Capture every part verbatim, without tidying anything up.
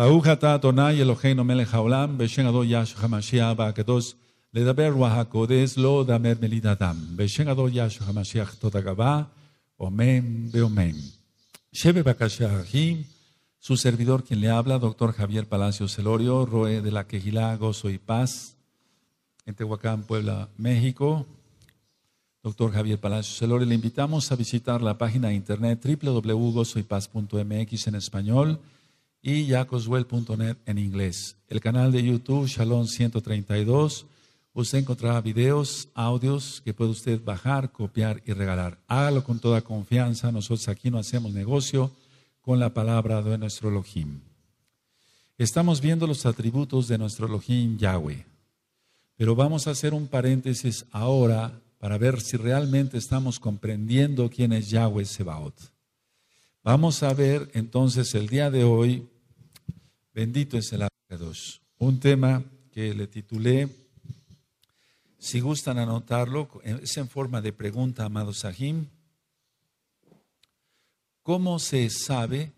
ברוך אתה אדוני אלוהינו מלך העולם, בשם אדון יהושע המשיח והקדוש, לדבר רוח הקודש, לא דמר מליד אדם. בשם אדון יהושע המשיח תודה רבה, אמן ואמן. שב בבקשה אחים, su servidor quien le habla, doctor Javier Palacios Celorio, Roe de la Kehila Gozo y Paz, en Tehuacán, Puebla, México. Doctor Javier Palacios Celorio, le invitamos a visitar la página de internet doble u doble u doble u punto gozoypaz punto m x en español y yacoswell punto net en inglés. El canal de YouTube, Shalom ciento treinta y dos, usted encontrará videos, audios que puede usted bajar, copiar y regalar. Hágalo con toda confianza, nosotros aquí no hacemos negocio con la palabra de nuestro Elohim. Estamos viendo los atributos de nuestro Elohim Yahweh, pero vamos a hacer un paréntesis ahora para ver si realmente estamos comprendiendo quién es Yahweh Sebaot. Vamos a ver entonces el día de hoy, bendito es el Rabacados, un tema que le titulé, si gustan anotarlo, es en forma de pregunta, amados Sahim. ¿Cómo se sabe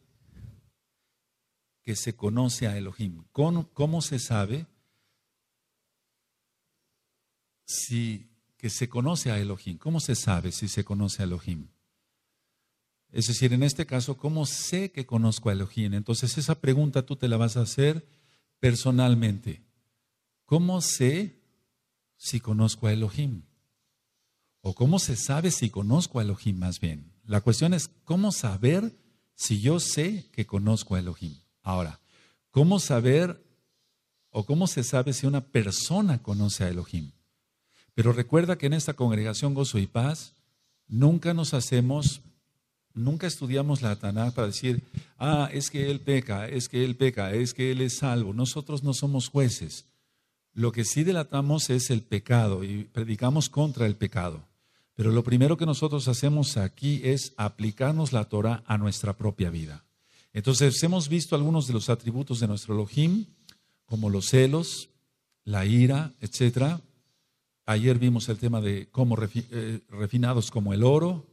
que se conoce a Elohim? ¿Cómo, cómo se sabe si, que se conoce a Elohim? ¿Cómo se sabe si se conoce a Elohim? Es decir, en este caso, ¿cómo sé que conozco a Elohim? Entonces, esa pregunta tú te la vas a hacer personalmente. ¿Cómo sé si conozco a Elohim? ¿O cómo se sabe si conozco a Elohim más bien? La cuestión es, ¿cómo saber si yo sé que conozco a Elohim? Ahora, ¿cómo saber o cómo se sabe si una persona conoce a Elohim? Pero recuerda que en esta congregación Gozo y Paz, nunca nos hacemos, nunca estudiamos la Tanakh para decir, ah, es que él peca, es que él peca, es que él es salvo. Nosotros no somos jueces. Lo que sí delatamos es el pecado y predicamos contra el pecado. Pero lo primero que nosotros hacemos aquí es aplicarnos la Torah a nuestra propia vida. Entonces, hemos visto algunos de los atributos de nuestro Elohim, como los celos, la ira, etcétera. Ayer vimos el tema de cómo refi eh, refinados como el oro,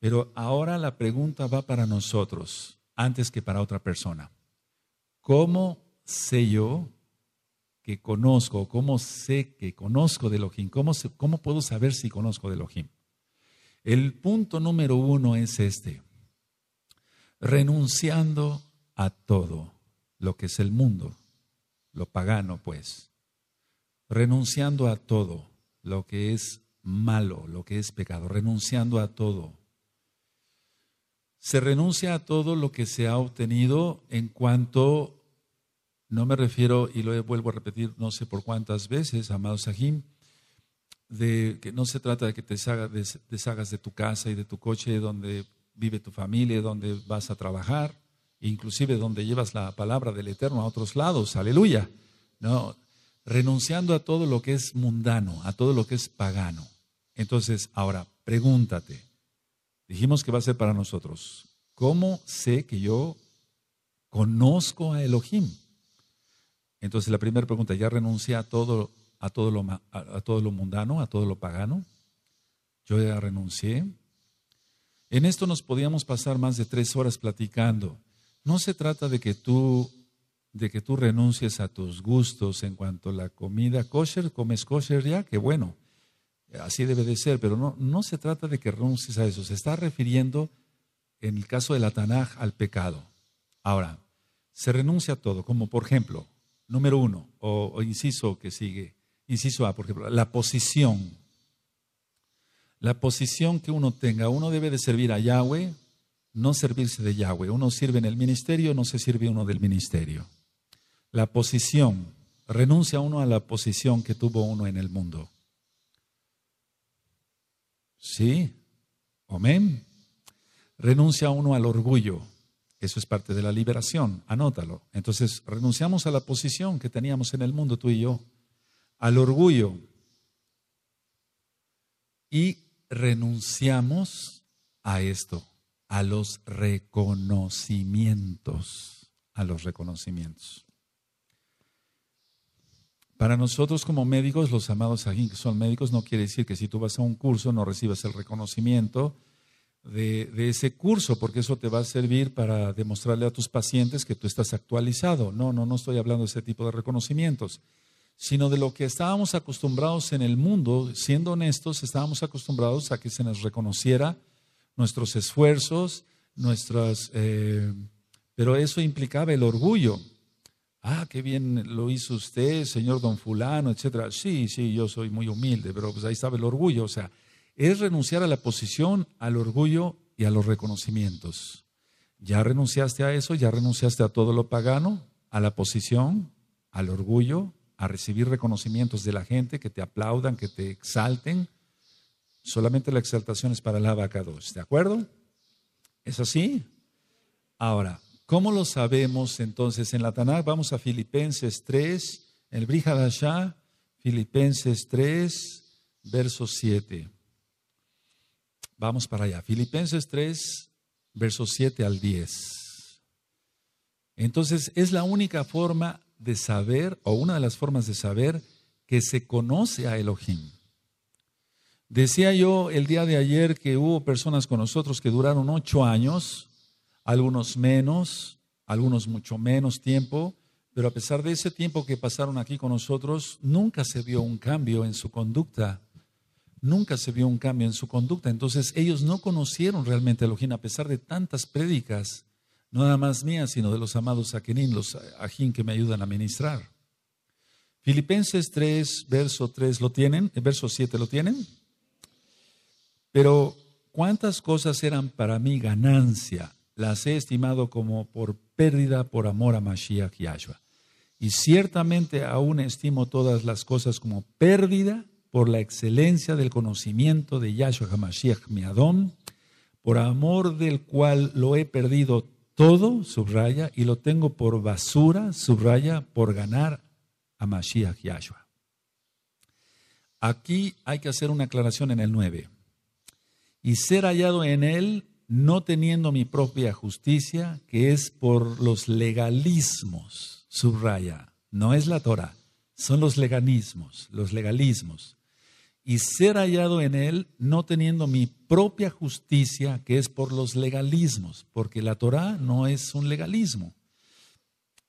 pero ahora la pregunta va para nosotros, antes que para otra persona. ¿Cómo sé yo que conozco? ¿Cómo sé que conozco de Elohim? ¿Cómo, se, ¿Cómo puedo saber si conozco de Elohim? El punto número uno es este, renunciando a todo lo que es el mundo, lo pagano pues, renunciando a todo lo que es malo, lo que es pecado, renunciando a todo. Se renuncia a todo lo que se ha obtenido en cuanto, no me refiero, y lo vuelvo a repetir no sé por cuántas veces, amado Sahim, de que no se trata de que te deshagas de tu casa y de tu coche, donde vive tu familia, donde vas a trabajar, inclusive donde llevas la palabra del Eterno a otros lados, aleluya. No, renunciando a todo lo que es mundano, a todo lo que es pagano. Entonces, ahora, pregúntate, dijimos que va a ser para nosotros, ¿cómo sé que yo conozco a Elohim? Entonces, la primera pregunta, ¿ya renuncié a todo lo A todo, lo, a, a todo lo mundano, a todo lo pagano? Yo ya renuncié. En esto nos podíamos pasar más de tres horas platicando. No se trata de que tú, de que tú renuncies a tus gustos en cuanto a la comida kosher, comes kosher ya, que bueno, así debe de ser, pero no, no se trata de que renuncies a eso. Se está refiriendo, en el caso de la Tanaj, al pecado. Ahora, se renuncia a todo, como por ejemplo, número uno, o, o inciso que sigue, inciso A, por ejemplo, la posición. La posición que uno tenga, uno debe de servir a Yahweh, no servirse de Yahweh. Uno sirve en el ministerio, no se sirve uno del ministerio. La posición, renuncia uno a la posición que tuvo uno en el mundo. ¿Sí? Amén. Renuncia uno al orgullo. Eso es parte de la liberación, anótalo. Entonces, renunciamos a la posición que teníamos en el mundo, tú y yo, al orgullo, y renunciamos a esto, a los reconocimientos, a los reconocimientos. Para nosotros como médicos, los amados aquí que son médicos, no quiere decir que si tú vas a un curso no recibas el reconocimiento de, de ese curso, porque eso te va a servir para demostrarle a tus pacientes que tú estás actualizado. No, no, no estoy hablando de ese tipo de reconocimientos, sino de lo que estábamos acostumbrados en el mundo. Siendo honestos, estábamos acostumbrados a que se nos reconociera nuestros esfuerzos, nuestras, eh, pero eso implicaba el orgullo. Ah, qué bien lo hizo usted, señor don fulano, etcétera. Sí, sí, yo soy muy humilde, pero pues ahí estaba el orgullo. O sea, es renunciar a la posición, al orgullo y a los reconocimientos. Ya renunciaste a eso, ya renunciaste a todo lo pagano, a la posición, al orgullo, a recibir reconocimientos de la gente, que te aplaudan, que te exalten. Solamente la exaltación es para la Rabacados, ¿de acuerdo? ¿Es así? Ahora, ¿cómo lo sabemos entonces? En la Tanakh vamos a Filipenses tres, el Brihadashá, Filipenses tres, verso siete. Vamos para allá, Filipenses tres, versos siete al diez. Entonces, es la única forma de saber, o una de las formas de saber, que se conoce a Elohim. Decía yo el día de ayer que hubo personas con nosotros que duraron ocho años, algunos menos, algunos mucho menos tiempo, pero a pesar de ese tiempo que pasaron aquí con nosotros, nunca se vio un cambio en su conducta, nunca se vio un cambio en su conducta. Entonces ellos no conocieron realmente a Elohim, a pesar de tantas prédicas, no nada más mía, sino de los amados Akenin, los Ajín que me ayudan a ministrar. Filipenses tres, verso tres, ¿lo tienen? El verso siete, ¿lo tienen? Pero cuántas cosas eran para mí ganancia, las he estimado como por pérdida por amor a Mashiach Yahshua. Y ciertamente aún estimo todas las cosas como pérdida por la excelencia del conocimiento de Yahshua Hamashiach mi Adón, por amor del cual lo he perdido todo, subraya, y lo tengo por basura, subraya, por ganar a Mashiach Yahshua. Aquí hay que hacer una aclaración en el nueve. Y ser hallado en él, no teniendo mi propia justicia, que es por los legalismos, subraya, no es la Torah, son los legalismos, los legalismos. Y ser hallado en él, no teniendo mi propia justicia, que es por los legalismos, porque la Torah no es un legalismo.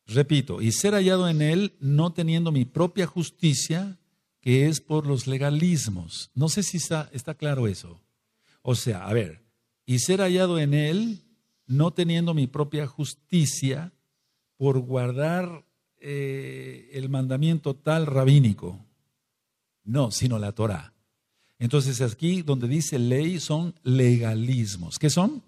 Repito, y ser hallado en él, no teniendo mi propia justicia, que es por los legalismos. No sé si está, está claro eso. O sea, a ver, y ser hallado en él, no teniendo mi propia justicia, por guardar eh, el mandamiento tal rabínico. No, sino la Torah. Entonces aquí donde dice ley son legalismos. ¿Qué son?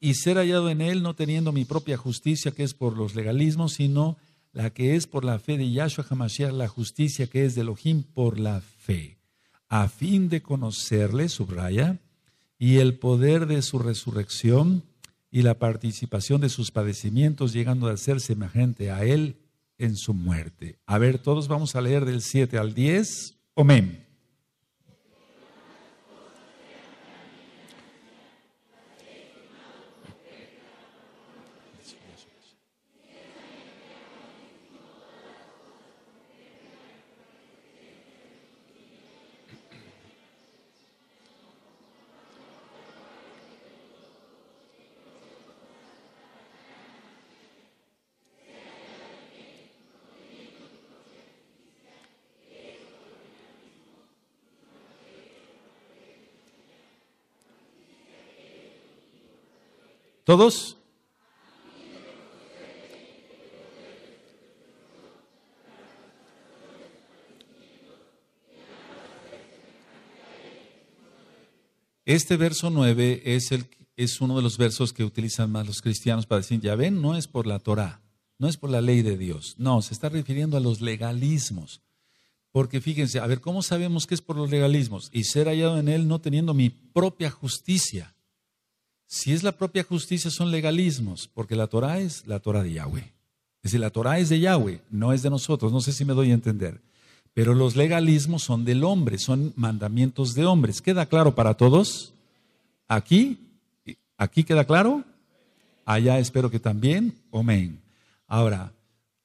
Y ser hallado en él, no teniendo mi propia justicia, que es por los legalismos, sino la que es por la fe de Yahshua Hamashiach, la justicia que es de Elohim por la fe, a fin de conocerle, subraya, y el poder de su resurrección y la participación de sus padecimientos, llegando a ser semejante a él en su muerte. A ver, todos vamos a leer del siete al diez. Amén. ¿Todos? Este verso nueve es, el, es uno de los versos que utilizan más los cristianos para decir, ya ven, no es por la Torah, no es por la ley de Dios. No, se está refiriendo a los legalismos. Porque fíjense, a ver, ¿cómo sabemos que es por los legalismos? Y ser hallado en él no teniendo mi propia justicia. Si es la propia justicia, son legalismos, porque la Torah es la Torah de Yahweh. Es decir, la Torah es de Yahweh, no es de nosotros. No sé si me doy a entender. Pero los legalismos son del hombre, son mandamientos de hombres. ¿Queda claro para todos? ¿Aquí? ¿Aquí queda claro? Allá espero que también. Amén. Ahora,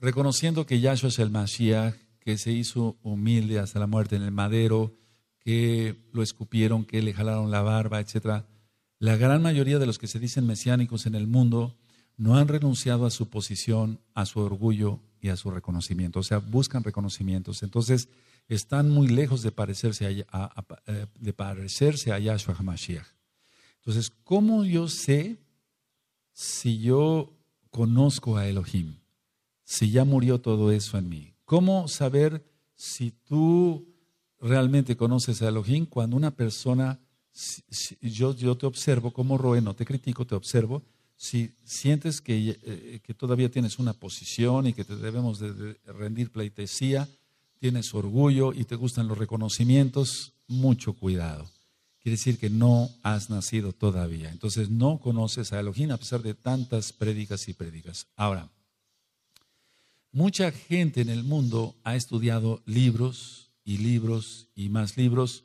reconociendo que Yahshua es el Mashiach, que se hizo humilde hasta la muerte en el madero, que lo escupieron, que le jalaron la barba, etcétera, La gran mayoría de los que se dicen mesiánicos en el mundo no han renunciado a su posición, a su orgullo y a su reconocimiento. O sea, buscan reconocimientos. Entonces, están muy lejos de parecerse a, a, a, de parecerse a Yahshua Hamashiach. Entonces, ¿cómo yo sé si yo conozco a Elohim? Si ya murió todo eso en mí. ¿Cómo saber si tú realmente conoces a Elohim? Cuando una persona, si, si, yo, yo te observo como Roeh, no te critico, te observo. Si sientes que, eh, que todavía tienes una posición y que te debemos de, de rendir pleitesía, tienes orgullo y te gustan los reconocimientos, mucho cuidado. Quiere decir que no has nacido todavía. Entonces no conoces a Elohim a pesar de tantas prédicas y prédicas. Ahora, mucha gente en el mundo ha estudiado libros y libros y más libros.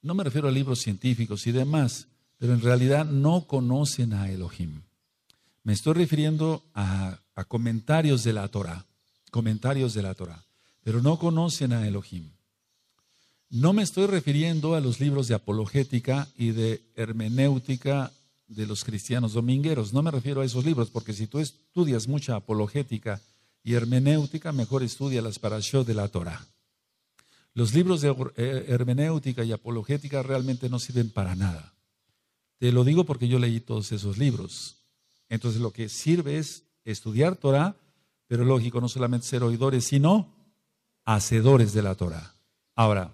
No me refiero a libros científicos y demás, pero en realidad no conocen a Elohim. Me estoy refiriendo a, a comentarios de la Torah, comentarios de la Torah, pero no conocen a Elohim. No me estoy refiriendo a los libros de apologética y de hermenéutica de los cristianos domingueros. No me refiero a esos libros, porque si tú estudias mucha apologética y hermenéutica, mejor estudia las parashot de la Torah. Los libros de hermenéutica y apologética realmente no sirven para nada. Te lo digo porque yo leí todos esos libros. Entonces lo que sirve es estudiar Torah, pero lógico, no solamente ser oidores, sino hacedores de la Torah. Ahora,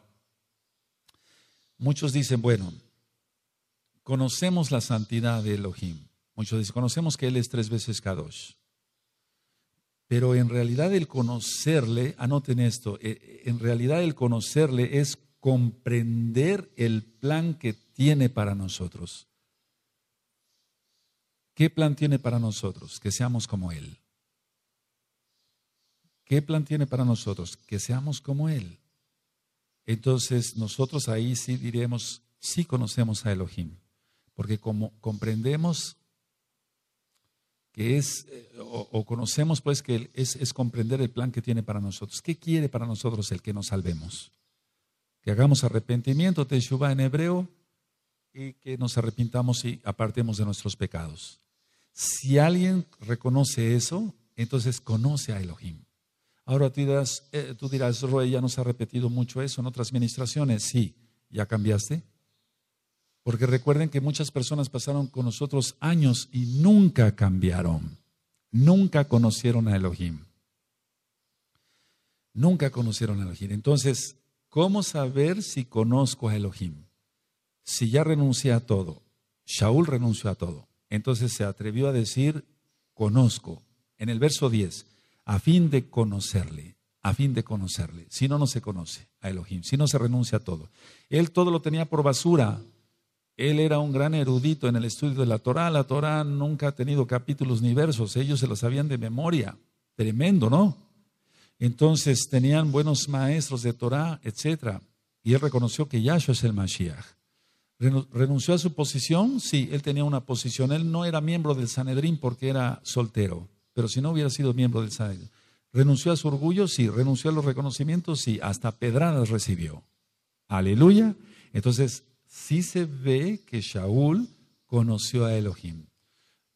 muchos dicen, bueno, conocemos la santidad de Elohim. Muchos dicen, conocemos que Él es tres veces Kadosh. Pero en realidad el conocerle, anoten esto, en realidad el conocerle es comprender el plan que tiene para nosotros. ¿Qué plan tiene para nosotros? Que seamos como Él. ¿Qué plan tiene para nosotros? Que seamos como Él. Entonces nosotros ahí sí diremos, sí conocemos a Elohim, porque como comprendemos que es, o, o conocemos pues que es, es comprender el plan que tiene para nosotros. ¿Qué quiere para nosotros? El que nos salvemos, que hagamos arrepentimiento, Teshuva en hebreo, y que nos arrepintamos y apartemos de nuestros pecados. Si alguien reconoce eso, entonces conoce a Elohim. Ahora tú dirás, eh, tú dirás, Roeh, ya nos ha repetido mucho eso en otras ministraciones. Sí, ¿ya cambiaste? Porque recuerden que muchas personas pasaron con nosotros años y nunca cambiaron. Nunca conocieron a Elohim. Nunca conocieron a Elohim. Entonces, ¿cómo saber si conozco a Elohim? Si ya renuncié a todo, Shaúl renunció a todo, entonces se atrevió a decir, conozco, en el verso diez, a fin de conocerle, a fin de conocerle. Si no, no se conoce a Elohim, si no se renuncia a todo. Él todo lo tenía por basura, él era un gran erudito en el estudio de la Torah, la Torah nunca ha tenido capítulos ni versos, ellos se los sabían de memoria, tremendo, ¿no? Entonces tenían buenos maestros de Torah, etcétera. Y él reconoció que Yahshua es el Mashiach. ¿Renunció a su posición? Sí, él tenía una posición. Él no era miembro del Sanedrín porque era soltero, pero si no hubiera sido miembro del Sanedrín. ¿Renunció a su orgullo? Sí. ¿Renunció a los reconocimientos? Sí. Hasta pedradas recibió. ¡Aleluya! Entonces, sí se ve que Shaúl conoció a Elohim.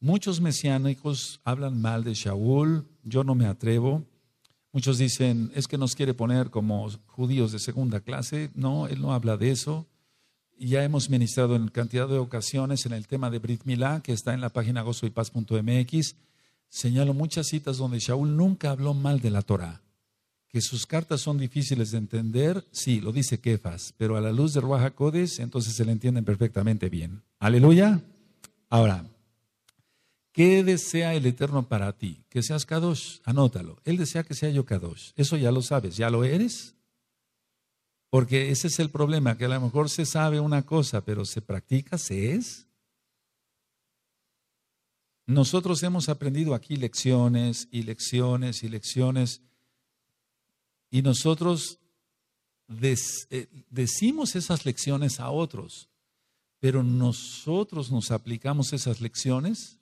Muchos mesiánicos hablan mal de Shaúl. Yo no me atrevo. Muchos dicen, es que nos quiere poner como judíos de segunda clase. No, él no habla de eso. Ya hemos ministrado en cantidad de ocasiones en el tema de Brit Milá, que está en la página gozo y paz punto m x. Señalo muchas citas donde Shaúl nunca habló mal de la Torah. Que sus cartas son difíciles de entender, sí, lo dice Kefas, pero a la luz de Ruaj HaKodesh, entonces se le entienden perfectamente bien. ¡Aleluya! Ahora, ¿qué desea el Eterno para ti? Que seas Kadosh, anótalo. Él desea que sea yo Kadosh. Eso ya lo sabes, ¿ya lo eres? Porque ese es el problema, que a lo mejor se sabe una cosa, pero se practica, se es. Nosotros hemos aprendido aquí lecciones y lecciones y lecciones, y nosotros des, eh, decimos esas lecciones a otros, pero nosotros nos aplicamos esas lecciones,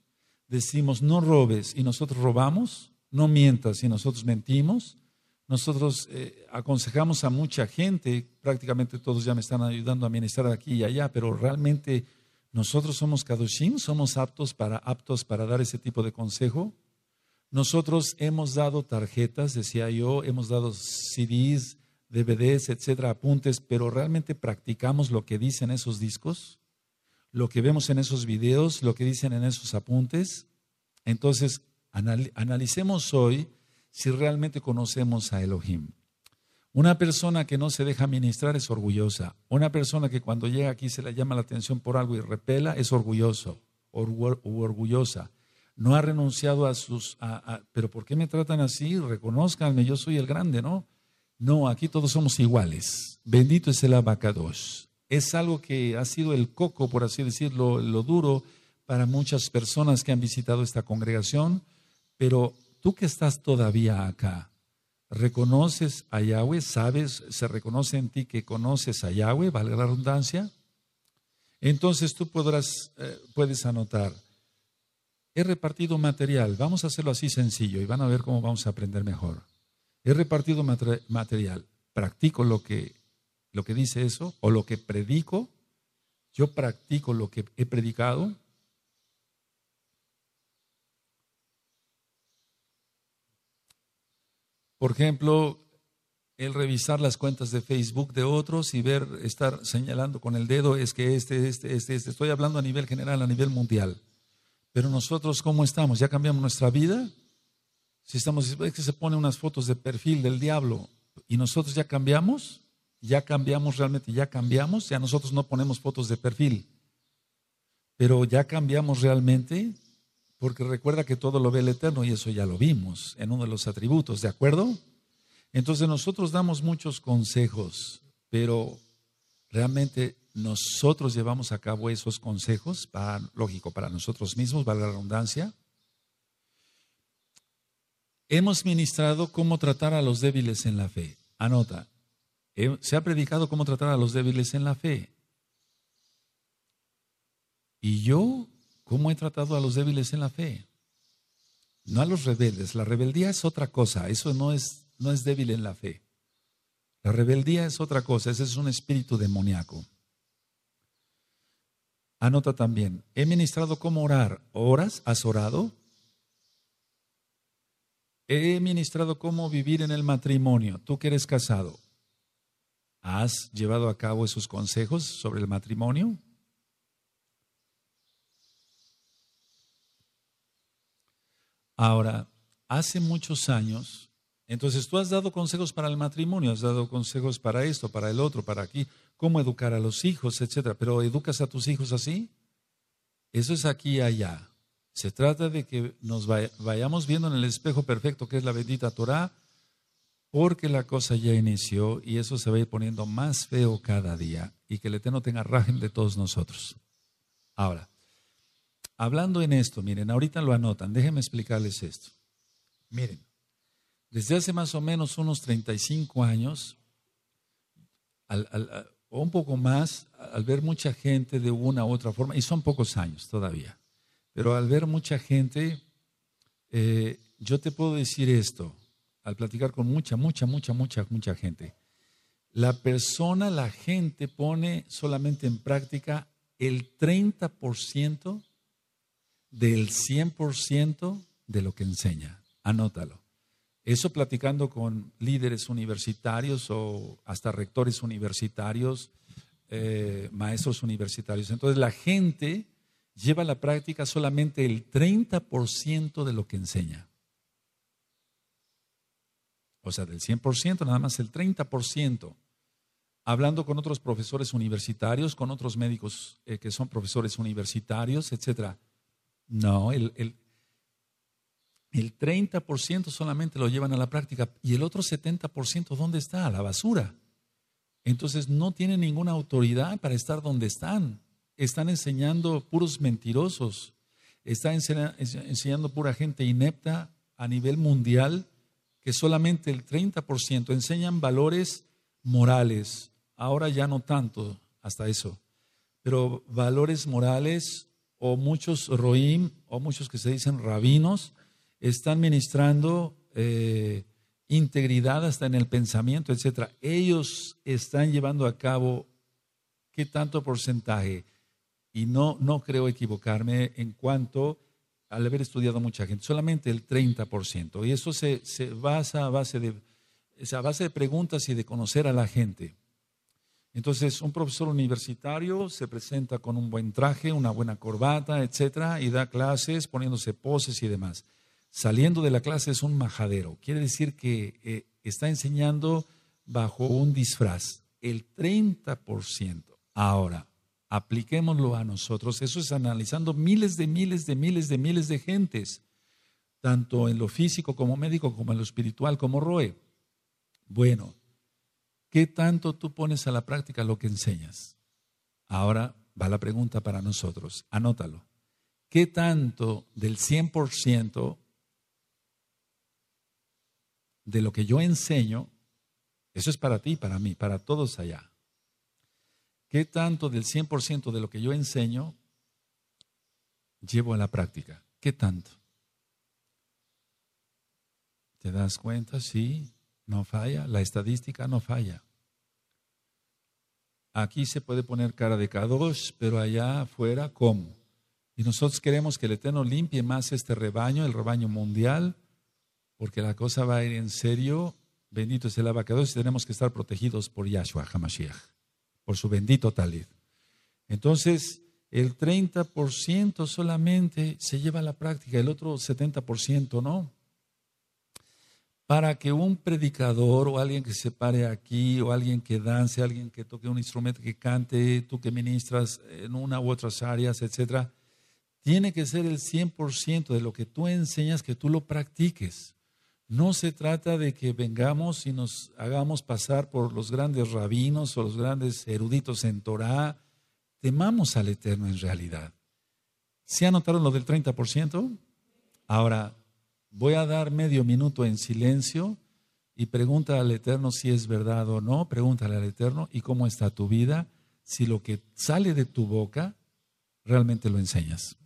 decimos no robes y nosotros robamos, no mientas y nosotros mentimos. Nosotros eh, aconsejamos a mucha gente, prácticamente todos ya me están ayudando a ministrar aquí y allá, pero realmente ¿Nosotros somos Kadoshim? ¿Somos aptos para, aptos para dar ese tipo de consejo? Nosotros hemos dado tarjetas, decía yo, hemos dado C Ds, D V Ds, etcétera, apuntes, pero ¿realmente practicamos lo que dicen esos discos? ¿Lo que vemos en esos videos? ¿Lo que dicen en esos apuntes? Entonces, anal- analicemos hoy si realmente conocemos a Elohim. Una persona que no se deja ministrar es orgullosa. Una persona que cuando llega aquí se le llama la atención por algo y repela es orgulloso o orgullosa. No ha renunciado a sus... A, a, ¿Pero por qué me tratan así? Reconózcanme, yo soy el grande, ¿no? No, aquí todos somos iguales. Bendito es el Rabacados. Es algo que ha sido el coco, por así decirlo, lo duro para muchas personas que han visitado esta congregación. Pero tú que estás todavía acá, ¿reconoces a Yahweh? ¿Sabes? ¿Se reconoce en ti que conoces a Yahweh? ¿Vale la redundancia? Entonces tú podrás, eh, puedes anotar. He repartido material. Vamos a hacerlo así sencillo y van a ver cómo vamos a aprender mejor. He repartido mater- material. Practico lo que, lo que dice eso o lo que predico. Yo practico lo que he predicado. Por ejemplo, el revisar las cuentas de Facebook de otros y ver, estar señalando con el dedo, es que este, este, este, este. Estoy hablando a nivel general, a nivel mundial. Pero nosotros, ¿cómo estamos? ¿Ya cambiamos nuestra vida? Si estamos, es que se ponen unas fotos de perfil del diablo. ¿Y nosotros ya cambiamos? ¿Ya cambiamos realmente? ¿Ya cambiamos? Ya nosotros no ponemos fotos de perfil. Pero ¿ya cambiamos realmente? Porque recuerda que todo lo ve el Eterno y eso ya lo vimos en uno de los atributos, ¿de acuerdo? Entonces nosotros damos muchos consejos, pero realmente nosotros llevamos a cabo esos consejos, para, lógico, para nosotros mismos, valga la redundancia. Hemos ministrado cómo tratar a los débiles en la fe. Anota, se ha predicado cómo tratar a los débiles en la fe. Y yo... ¿Cómo he tratado a los débiles en la fe? No a los rebeldes. La rebeldía es otra cosa. Eso no es, no es débil en la fe. La rebeldía es otra cosa. Ese es un espíritu demoníaco. Anota también. He ministrado cómo orar. ¿Oras? ¿Has orado? He ministrado cómo vivir en el matrimonio. Tú que eres casado, ¿has llevado a cabo esos consejos sobre el matrimonio? Ahora, hace muchos años, entonces tú has dado consejos para el matrimonio, has dado consejos para esto, para el otro, para aquí, cómo educar a los hijos, etcétera. Pero ¿educas a tus hijos así? Eso es aquí y allá. Se trata de que nos vayamos viendo en el espejo perfecto que es la bendita Torah, porque la cosa ya inició y eso se va a ir poniendo más feo cada día y que el Eterno tenga Rajen de todos nosotros. Ahora, hablando en esto, miren, ahorita lo anotan, déjenme explicarles esto. Miren, desde hace más o menos unos treinta y cinco años, al, al, al, o un poco más, al ver mucha gente de una u otra forma, y son pocos años todavía, pero al ver mucha gente, eh, yo te puedo decir esto, al platicar con mucha, mucha, mucha, mucha, mucha gente, la persona, la gente pone solamente en práctica el treinta por ciento del cien por ciento de lo que enseña. Anótalo. Eso platicando con líderes universitarios o hasta rectores universitarios, eh, maestros universitarios. Entonces la gente lleva a la práctica solamente el treinta por ciento de lo que enseña. O sea, del cien por ciento, nada más el treinta por ciento. Hablando con otros profesores universitarios, con otros médicos eh, que son profesores universitarios, etcétera. No, el, el, el treinta por ciento solamente lo llevan a la práctica y el otro setenta por ciento ¿dónde está? A la basura. Entonces no tienen ninguna autoridad para estar donde están. Están enseñando puros mentirosos. Están enseña, enseñando pura gente inepta a nivel mundial que solamente el treinta por ciento enseñan valores morales. Ahora ya no tanto hasta eso, pero valores morales o muchos Rohim, o muchos que se dicen rabinos, están ministrando eh, integridad hasta en el pensamiento, etcétera. Ellos están llevando a cabo, ¿qué tanto porcentaje? y no, no creo equivocarme en cuanto al haber estudiado mucha gente, solamente el treinta por ciento. Y eso se, se basa a base de, es a base de preguntas y de conocer a la gente. Entonces, un profesor universitario se presenta con un buen traje, una buena corbata, etcétera, y da clases poniéndose poses y demás. Saliendo de la clase es un majadero. Quiere decir que eh, está enseñando bajo un disfraz. El treinta por ciento. Ahora, apliquémoslo a nosotros. Eso es analizando miles de miles de miles de miles de gentes, tanto en lo físico como médico, como en lo espiritual, como Roeh. Bueno, ¿qué tanto tú pones a la práctica lo que enseñas? Ahora va la pregunta para nosotros. Anótalo. ¿Qué tanto del cien por ciento de lo que yo enseño, eso es para ti, para mí, para todos allá, qué tanto del cien por ciento de lo que yo enseño llevo a la práctica? ¿Qué tanto? ¿Te das cuenta? Sí, no falla, la estadística no falla. Aquí se puede poner cara de Kadosh, pero allá afuera, ¿cómo? Y nosotros queremos que el Eterno limpie más este rebaño, el rebaño mundial, porque la cosa va a ir en serio. Bendito es el Rabacados y tenemos que estar protegidos por Yahshua Hamashiach, por su bendito talid. Entonces, el treinta por ciento solamente se lleva a la práctica, el otro setenta por ciento no. Para que un predicador o alguien que se pare aquí, o alguien que dance, alguien que toque un instrumento, que cante, tú que ministras en una u otras áreas, etcétera, tiene que ser el cien por ciento de lo que tú enseñas, que tú lo practiques. No se trata de que vengamos y nos hagamos pasar por los grandes rabinos o los grandes eruditos en Torah. Temamos al Eterno en realidad. ¿Se anotaron lo del treinta por ciento? Ahora, voy a dar medio minuto en silencio y pregunta al Eterno si es verdad o no. Pregúntale al Eterno, ¿y cómo está tu vida? Si lo que sale de tu boca, realmente lo enseñas.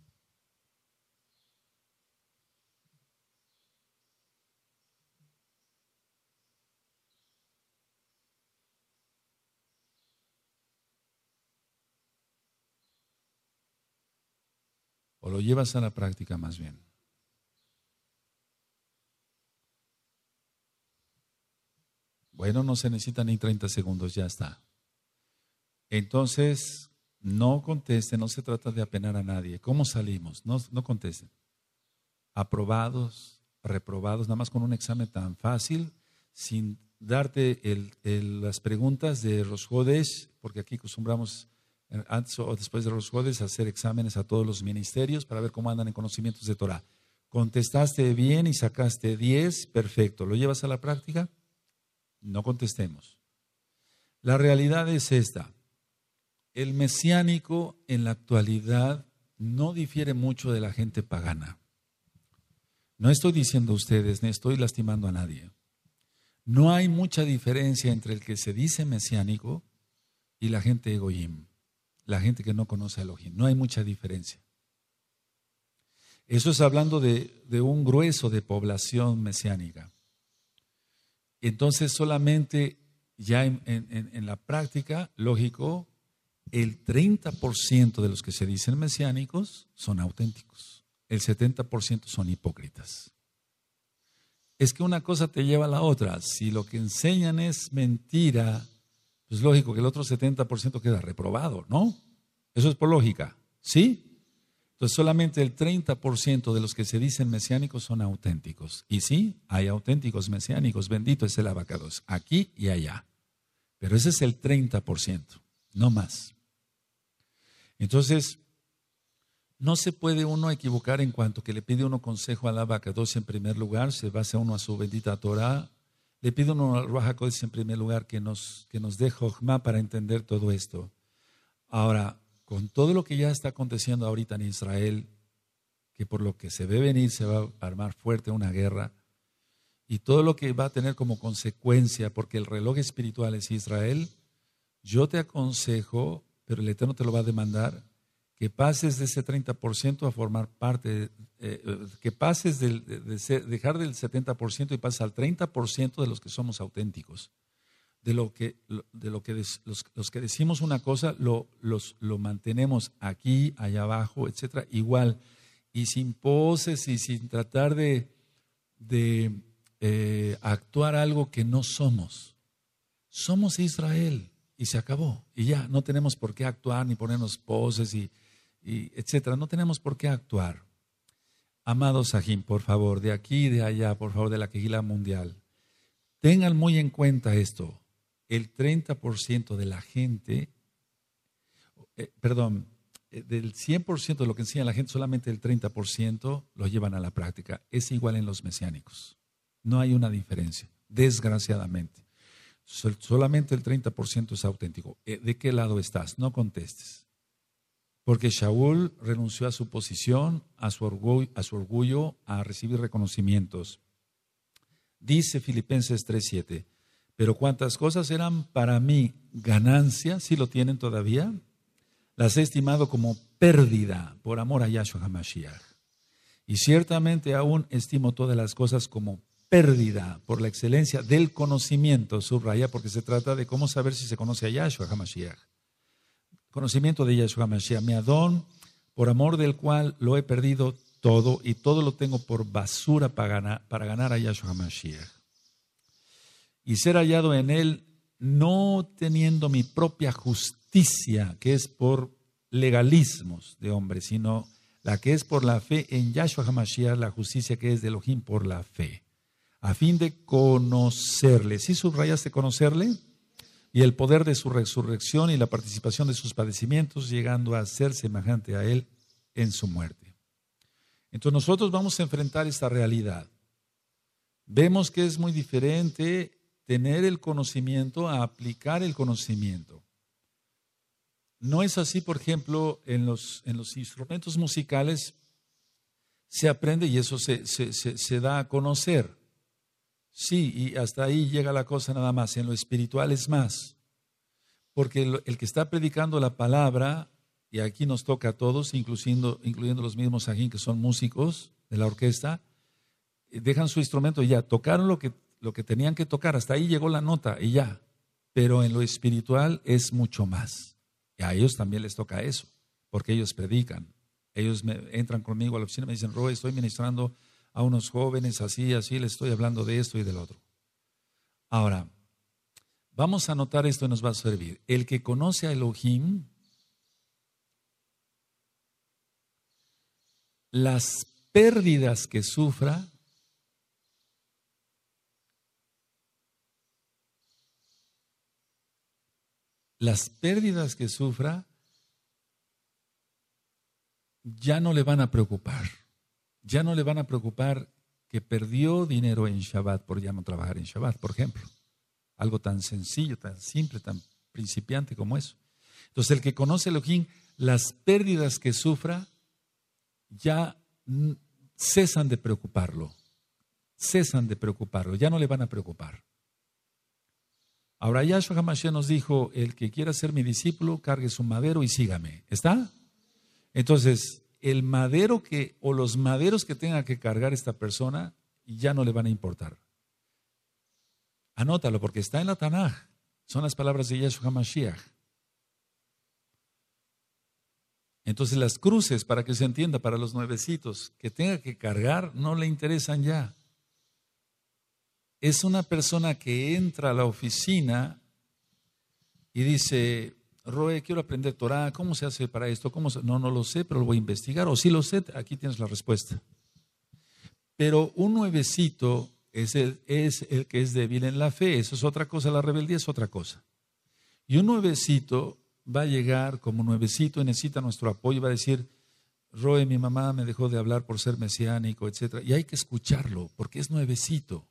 O lo llevas a la práctica más bien. Bueno, no se necesita ni treinta segundos, ya está. Entonces, no contesten, no se trata de apenar a nadie. ¿Cómo salimos? No, no contesten. Aprobados, reprobados, nada más con un examen tan fácil, sin darte el, el, las preguntas de Ruaj HaKodesh, porque aquí acostumbramos antes o después de los jueves hacer exámenes a todos los ministerios para ver cómo andan en conocimientos de Torah. Contestaste bien y sacaste diez, perfecto. ¿Lo llevas a la práctica? No contestemos. La realidad es esta. El mesiánico en la actualidad no difiere mucho de la gente pagana. No estoy diciendo a ustedes, ni estoy lastimando a nadie. No hay mucha diferencia entre el que se dice mesiánico y la gente egoísta. La gente que no conoce a Elohim, no hay mucha diferencia. Eso es hablando de, de un grueso de población mesiánica. Entonces solamente ya en, en, en la práctica, lógico, el treinta por ciento de los que se dicen mesiánicos son auténticos. El setenta por ciento son hipócritas. Es que una cosa te lleva a la otra. Si lo que enseñan es mentira, es lógico que el otro setenta por ciento queda reprobado, ¿no? Eso es por lógica, ¿sí? Entonces solamente el treinta por ciento de los que se dicen mesiánicos son auténticos. Y sí, hay auténticos mesiánicos, bendito es el Rabacados, aquí y allá. Pero ese es el treinta por ciento, no más. Entonces, no se puede uno equivocar en cuanto que le pide uno consejo al Rabacados en primer lugar, se basa uno a su bendita Torah. Le pido al Ruaj HaKodesh en primer lugar que nos, que nos dé Jochma para entender todo esto. Ahora, con todo lo que ya está aconteciendo ahorita en Israel, que por lo que se ve venir se va a armar fuerte una guerra, y todo lo que va a tener como consecuencia, porque el reloj espiritual es Israel, yo te aconsejo, pero el Eterno te lo va a demandar, que pases de ese treinta por ciento a formar parte, eh, que pases del, de, de dejar del setenta por ciento y pasas al treinta por ciento de los que somos auténticos. de lo que, de lo que des, los, los que decimos una cosa, lo, los, lo mantenemos aquí, allá abajo, etcétera, igual, y sin poses y sin tratar de, de eh, actuar algo que no somos. Somos Israel y se acabó, y ya, no tenemos por qué actuar ni ponernos poses y, y etcétera, no tenemos por qué actuar. Amados Sajín, por favor, de aquí y de allá, por favor, de la Kehila mundial, tengan muy en cuenta esto. El treinta por ciento de la gente, eh, perdón, eh, del cien por ciento de lo que enseña la gente, solamente el treinta por ciento lo llevan a la práctica. Es igual en los mesiánicos. No hay una diferencia, desgraciadamente. Sol, solamente el treinta por ciento es auténtico. Eh, ¿De qué lado estás? No contestes. Porque Shaúl renunció a su posición, a su orgullo, a su orgullo, a recibir reconocimientos. Dice Filipenses tres siete, pero cuántas cosas eran para mí ganancia, si lo tienen todavía, las he estimado como pérdida por amor a Yahshua Hamashiach. Y ciertamente aún estimo todas las cosas como pérdida por la excelencia del conocimiento, subraya, porque se trata de cómo saber si se conoce a Yahshua Hamashiach. Conocimiento de Yahshua Mashiach, mi Adón, por amor del cual lo he perdido todo y todo lo tengo por basura para ganar, para ganar a Yahshua Mashiach. Y ser hallado en él, no teniendo mi propia justicia, que es por legalismos de hombre, sino la que es por la fe en Yahshua Mashiach, la justicia que es de Elohim por la fe, a fin de conocerle. ¿Sí subrayaste conocerle? Y el poder de su resurrección y la participación de sus padecimientos, llegando a ser semejante a él en su muerte. Entonces nosotros vamos a enfrentar esta realidad. Vemos que es muy diferente tener el conocimiento a aplicar el conocimiento. No es así, por ejemplo, en los, en los instrumentos musicales se aprende y eso se, se, se, se da a conocer. Sí, y hasta ahí llega la cosa nada más, en lo espiritual es más. Porque el que está predicando la palabra, y aquí nos toca a todos, incluyendo, incluyendo los mismos sajín que son músicos de la orquesta, dejan su instrumento y ya, tocaron lo que, lo que tenían que tocar, hasta ahí llegó la nota y ya. Pero en lo espiritual es mucho más. Y a ellos también les toca eso, porque ellos predican. Ellos me, entran conmigo a la oficina y me dicen, Roeh, estoy ministrando a unos jóvenes, así, así, les estoy hablando de esto y del otro. Ahora, vamos a anotar esto y nos va a servir. El que conoce a Elohim, las pérdidas que sufra, las pérdidas que sufra, ya no le van a preocupar. Ya no le van a preocupar que perdió dinero en Shabbat por ya no trabajar en Shabbat, por ejemplo. Algo tan sencillo, tan simple, tan principiante como eso. Entonces, el que conoce a Elohim, las pérdidas que sufra ya cesan de preocuparlo. Cesan de preocuparlo, ya no le van a preocupar. Ahora, Yahshua Hamashiach nos dijo, el que quiera ser mi discípulo, cargue su madero y sígame. ¿Está? Entonces, el madero que, o los maderos que tenga que cargar esta persona, ya no le van a importar. Anótalo, porque está en la Tanakh. Son las palabras de Yahshua Hamashiach. Entonces las cruces, para que se entienda, para los nuevecitos, que tenga que cargar, no le interesan ya. Es una persona que entra a la oficina y dice, Roe, quiero aprender Torah, ¿cómo se hace para esto? ¿Cómo se...? No, no lo sé, pero lo voy a investigar. O sí lo sé, aquí tienes la respuesta. Pero un nuevecito es el, es el que es débil en la fe. Eso es otra cosa, la rebeldía es otra cosa. Y un nuevecito va a llegar como nuevecito y necesita nuestro apoyo. Va a decir, Roe, mi mamá me dejó de hablar por ser mesiánico, etcétera. Y hay que escucharlo, porque es nuevecito.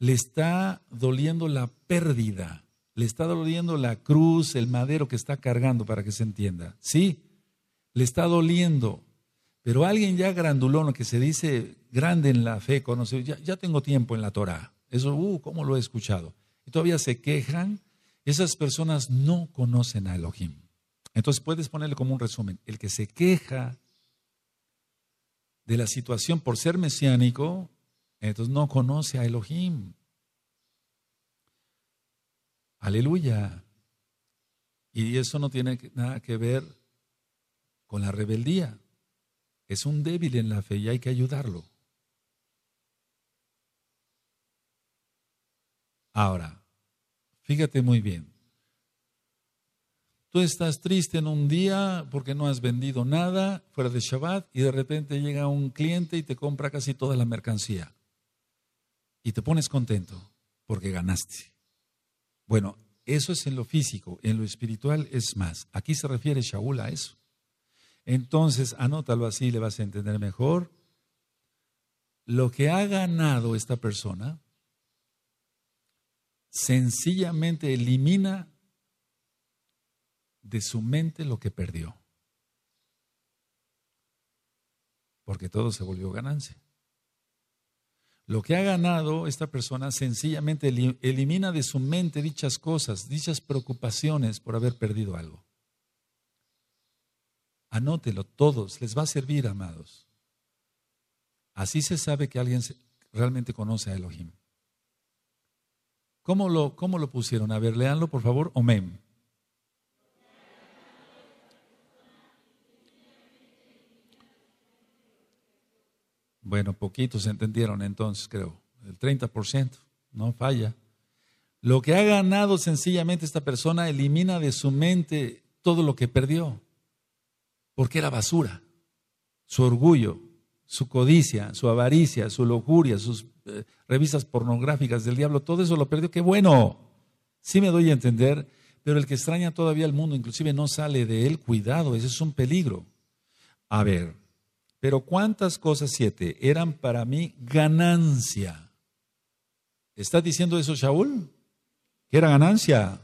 Le está doliendo la pérdida. Le está doliendo la cruz, el madero que está cargando, para que se entienda. Sí, le está doliendo. Pero alguien ya grandulón, que se dice grande en la fe, conoce, ya, ya tengo tiempo en la Torah. Eso, uh, cómo lo he escuchado. Y todavía se quejan. Esas personas no conocen a Elohim. Entonces puedes ponerle como un resumen. El que se queja de la situación por ser mesiánico, entonces no conoce a Elohim. Aleluya. Y eso no tiene nada que ver con la rebeldía. Es un débil en la fe y hay que ayudarlo. Ahora, fíjate muy bien. Tú estás triste en un día porque no has vendido nada fuera de Shabbat y de repente llega un cliente y te compra casi toda la mercancía. Y te pones contento porque ganaste. Bueno, eso es en lo físico, en lo espiritual es más. Aquí se refiere Shaúl a eso. Entonces, anótalo así, le vas a entender mejor. Lo que ha ganado esta persona sencillamente elimina de su mente lo que perdió. Porque todo se volvió ganancia. Lo que ha ganado esta persona sencillamente elimina de su mente dichas cosas, dichas preocupaciones por haber perdido algo. Anótelo, todos, les va a servir, amados. Así se sabe que alguien realmente conoce a Elohim. ¿Cómo lo, cómo lo pusieron? A ver, léanlo por favor. Amén. Bueno, poquitos entendieron entonces, creo. El treinta por ciento, no falla. Lo que ha ganado sencillamente esta persona elimina de su mente todo lo que perdió. Porque era basura. Su orgullo, su codicia, su avaricia, su lujuria, sus eh, revistas pornográficas del diablo, todo eso lo perdió. ¡Qué bueno! Sí me doy a entender, pero el que extraña todavía al mundo, inclusive no sale de él, cuidado, ese es un peligro. A ver. Pero cuántas cosas, siete, eran para mí ganancia. ¿Está diciendo eso Shaúl? Que era ganancia.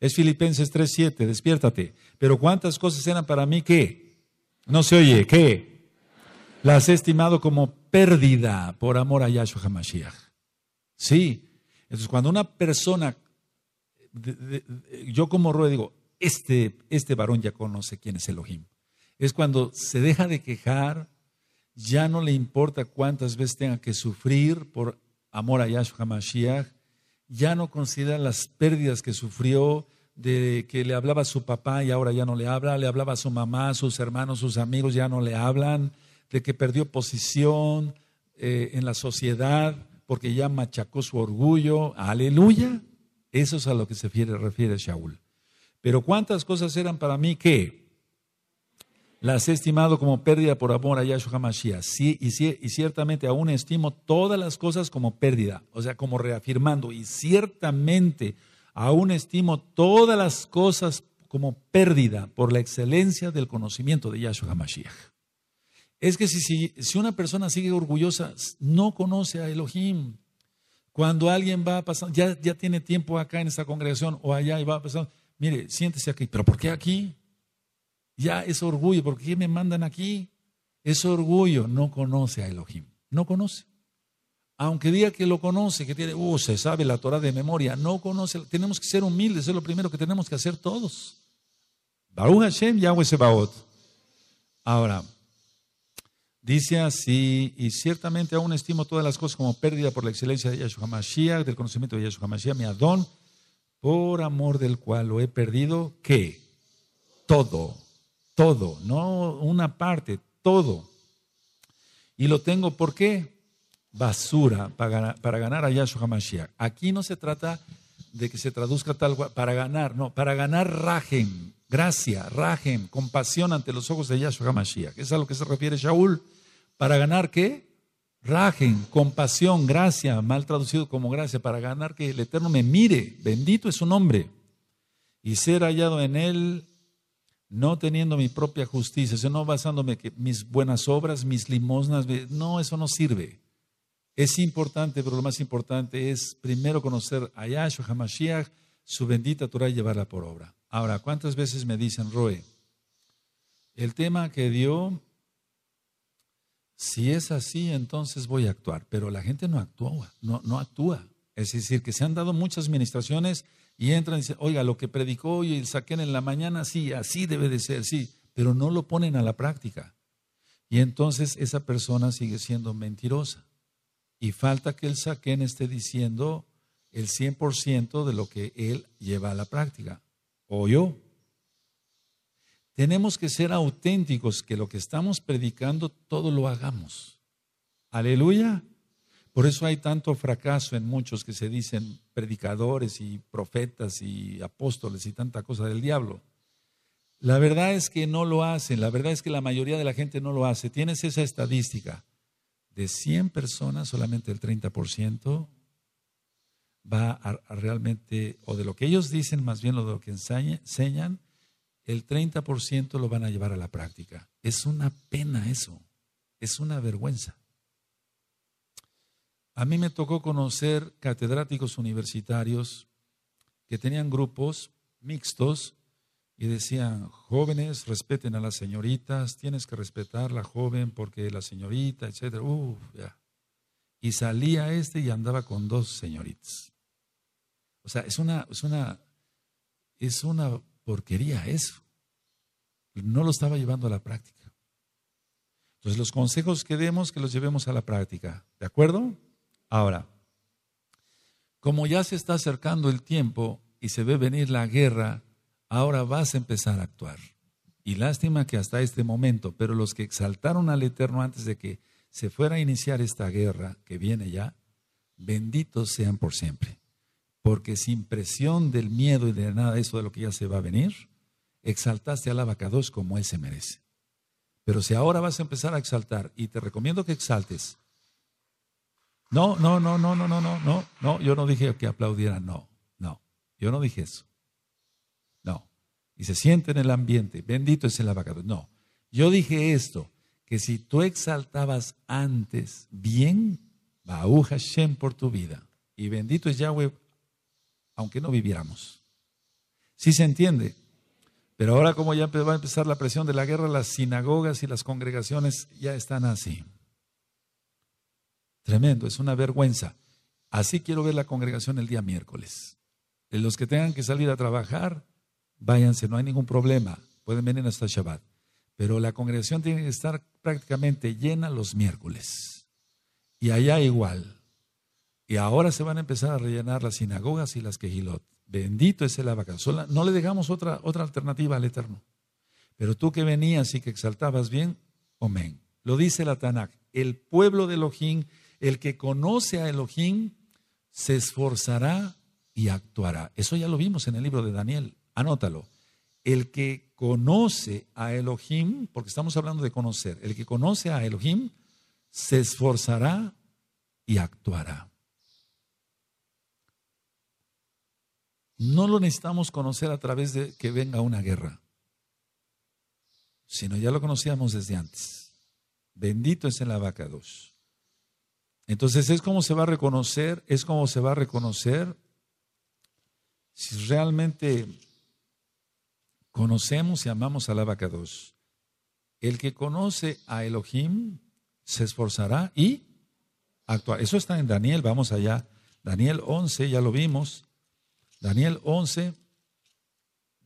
Es Filipenses tres siete, despiértate. Pero cuántas cosas eran para mí, ¿qué? No se oye, ¿qué? Las he estimado como pérdida por amor a Yahshua Hamashiach. Sí. Entonces cuando una persona, de, de, de, yo como Roeh digo, este, este varón ya conoce quién es Elohim. Es cuando se deja de quejar. Ya no le importa cuántas veces tenga que sufrir por amor a Yahshua Hamashiach. Ya no considera las pérdidas que sufrió, de que le hablaba a su papá y ahora ya no le habla, le hablaba a su mamá, a sus hermanos, sus amigos, ya no le hablan, de que perdió posición eh, en la sociedad porque ya machacó su orgullo. Aleluya. Eso es a lo que se refiere, refiere Shaúl. Pero cuántas cosas eran para mí que las he estimado como pérdida por amor a Yahshua Hamashiach. Sí, y, sí, y ciertamente aún estimo todas las cosas como pérdida. O sea, como reafirmando. Y ciertamente aún estimo todas las cosas como pérdida por la excelencia del conocimiento de Yahshua Hamashiach. Es que si, si, si una persona sigue orgullosa, no conoce a Elohim. Cuando alguien va pasando, ya, ya tiene tiempo acá en esta congregación o allá y va pasando, mire, siéntese aquí. ¿Pero por qué aquí? Ya es orgullo, ¿por qué me mandan aquí? Es orgullo, no conoce a Elohim, no conoce. Aunque diga que lo conoce, que tiene, uh, se sabe la Torah de memoria, no conoce. Tenemos que ser humildes, es lo primero que tenemos que hacer todos. Baruch Hashem, Yahweh Sebaot. Ahora, dice así, y ciertamente aún estimo todas las cosas como pérdida por la excelencia de Yahshua Hamashiach, del conocimiento de Yahshua Hamashiach, mi Adón, por amor del cual lo he perdido, ¿qué? Todo. Todo, no una parte, todo. Y lo tengo, ¿por qué? Basura para, para ganar a Yahshua Hamashiach. Aquí no se trata de que se traduzca tal cual, para ganar, no, para ganar Rajen, gracia, Rajen, compasión ante los ojos de Yahshua Hamashiach. Es a lo que se refiere Shaúl. ¿Para ganar qué? Rajen, compasión, gracia, mal traducido como gracia, para ganar que el Eterno me mire, bendito es su nombre, y ser hallado en él, no teniendo mi propia justicia, sino no basándome que mis buenas obras, mis limosnas, no, eso no sirve. Es importante, pero lo más importante es primero conocer a Yahshua Hamashiach, su bendita Torah y llevarla por obra. Ahora, ¿cuántas veces me dicen, Roeh, el tema que dio, si es así, entonces voy a actuar? Pero la gente no actúa, no, no actúa. Es decir, que se han dado muchas ministraciones y entran y dicen, oiga, lo que predicó hoy el Saquén en la mañana, sí, así debe de ser, sí, pero no lo ponen a la práctica. Y entonces esa persona sigue siendo mentirosa. Y falta que el Saquén esté diciendo el cien por ciento de lo que él lleva a la práctica, o yo. Tenemos que ser auténticos, que lo que estamos predicando, todo lo hagamos. Aleluya. Por eso hay tanto fracaso en muchos que se dicen predicadores y profetas y apóstoles y tanta cosa del diablo. La verdad es que no lo hacen, la verdad es que la mayoría de la gente no lo hace. Tienes esa estadística, de cien personas solamente el treinta por ciento va a, a realmente, o de lo que ellos dicen, más bien lo de lo que enseña, enseñan, el treinta por ciento lo van a llevar a la práctica. Es una pena eso, es una vergüenza. A mí me tocó conocer catedráticos universitarios que tenían grupos mixtos y decían: jóvenes, respeten a las señoritas, tienes que respetar a la joven porque la señorita, etcétera. Uf, ya. Y salía este y andaba con dos señoritas. O sea, es una, es una, es una porquería eso. No lo estaba llevando a la práctica. Entonces, los consejos que demos, que los llevemos a la práctica. ¿De acuerdo? Ahora, como ya se está acercando el tiempo y se ve venir la guerra, ahora vas a empezar a actuar. Y lástima que hasta este momento, pero los que exaltaron al Eterno antes de que se fuera a iniciar esta guerra que viene ya, benditos sean por siempre. Porque sin presión del miedo y de nada eso de lo que ya se va a venir, exaltaste al Rabacados como él se merece. Pero si ahora vas a empezar a exaltar, y te recomiendo que exaltes, No, no, no, no, no, no, no, no, no, yo no dije que aplaudieran, no, no, yo no dije eso, no, y se siente en el ambiente, bendito es el Rabacados, no, yo dije esto, que si tú exaltabas antes bien, Baruj Hashem por tu vida, y bendito es Yahweh, aunque no viviéramos, sí se entiende, pero ahora como ya va a empezar la presión de la guerra, las sinagogas y las congregaciones ya están así. Tremendo, es una vergüenza. Así quiero ver la congregación el día miércoles. Los que tengan que salir a trabajar, váyanse, no hay ningún problema. Pueden venir hasta Shabbat. Pero la congregación tiene que estar prácticamente llena los miércoles. Y allá igual. Y ahora se van a empezar a rellenar las sinagogas y las quejilot. Bendito es el Rabacados. No le dejamos otra, otra alternativa al Eterno. Pero tú que venías y que exaltabas bien, amén. Lo dice la Tanakh. El pueblo de Elohim, el que conoce a Elohim, se esforzará y actuará. Eso ya lo vimos en el libro de Daniel. Anótalo. El que conoce a Elohim, porque estamos hablando de conocer, el que conoce a Elohim, se esforzará y actuará. No lo necesitamos conocer a través de que venga una guerra, sino ya lo conocíamos desde antes. Bendito es el Rabacados. Entonces es como se va a reconocer, es como se va a reconocer si realmente conocemos y amamos al Rabacados. El que conoce a Elohim se esforzará y actuará. Eso está en Daniel, vamos allá. Daniel once, ya lo vimos. Daniel once,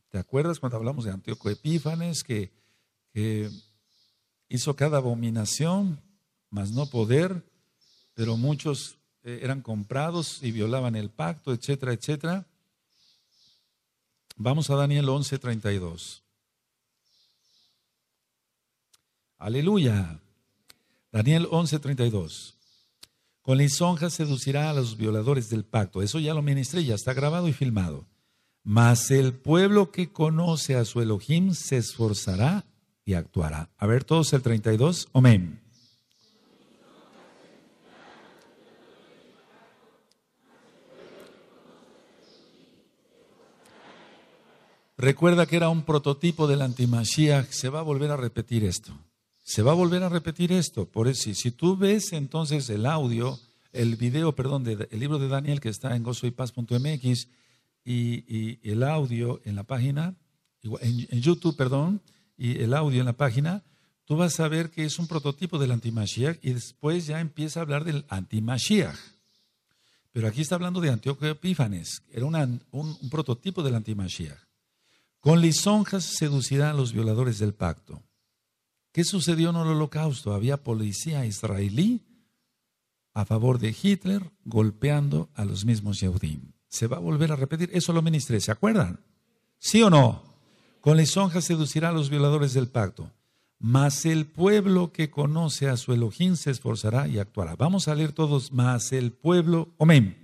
¿te acuerdas cuando hablamos de Antíoco Epífanes que, que hizo cada abominación, mas no poder? Pero muchos eran comprados y violaban el pacto, etcétera, etcétera. Vamos a Daniel once, treinta y dos. Aleluya. Daniel once, treinta y dos. Con lisonja seducirá a los violadores del pacto. Eso ya lo ministré, ya está grabado y filmado. Mas el pueblo que conoce a su Elohim se esforzará y actuará. A ver todos el treinta y dos. Amén. Recuerda que era un prototipo del anti-Mashiach. Se va a volver a repetir esto. Se va a volver a repetir esto. Por eso, si tú ves entonces el audio, el video, perdón, del libro de Daniel que está en gozo y paz punto m x y, y el audio en la página, en, en YouTube, perdón, y el audio en la página, tú vas a ver que es un prototipo del anti-Mashiach y después ya empieza a hablar del anti-Mashiach. Pero aquí está hablando de Antíoco Epífanes. Era una, un, un prototipo del anti-Mashiach. Con lisonjas seducirá a los violadores del pacto. ¿Qué sucedió en el holocausto? Había policía israelí a favor de Hitler golpeando a los mismos Yehudim. Se va a volver a repetir, eso lo ministré, ¿se acuerdan? ¿Sí o no? Con lisonja seducirá a los violadores del pacto, mas el pueblo que conoce a su Elohim se esforzará y actuará. Vamos a leer todos, mas el pueblo, amén.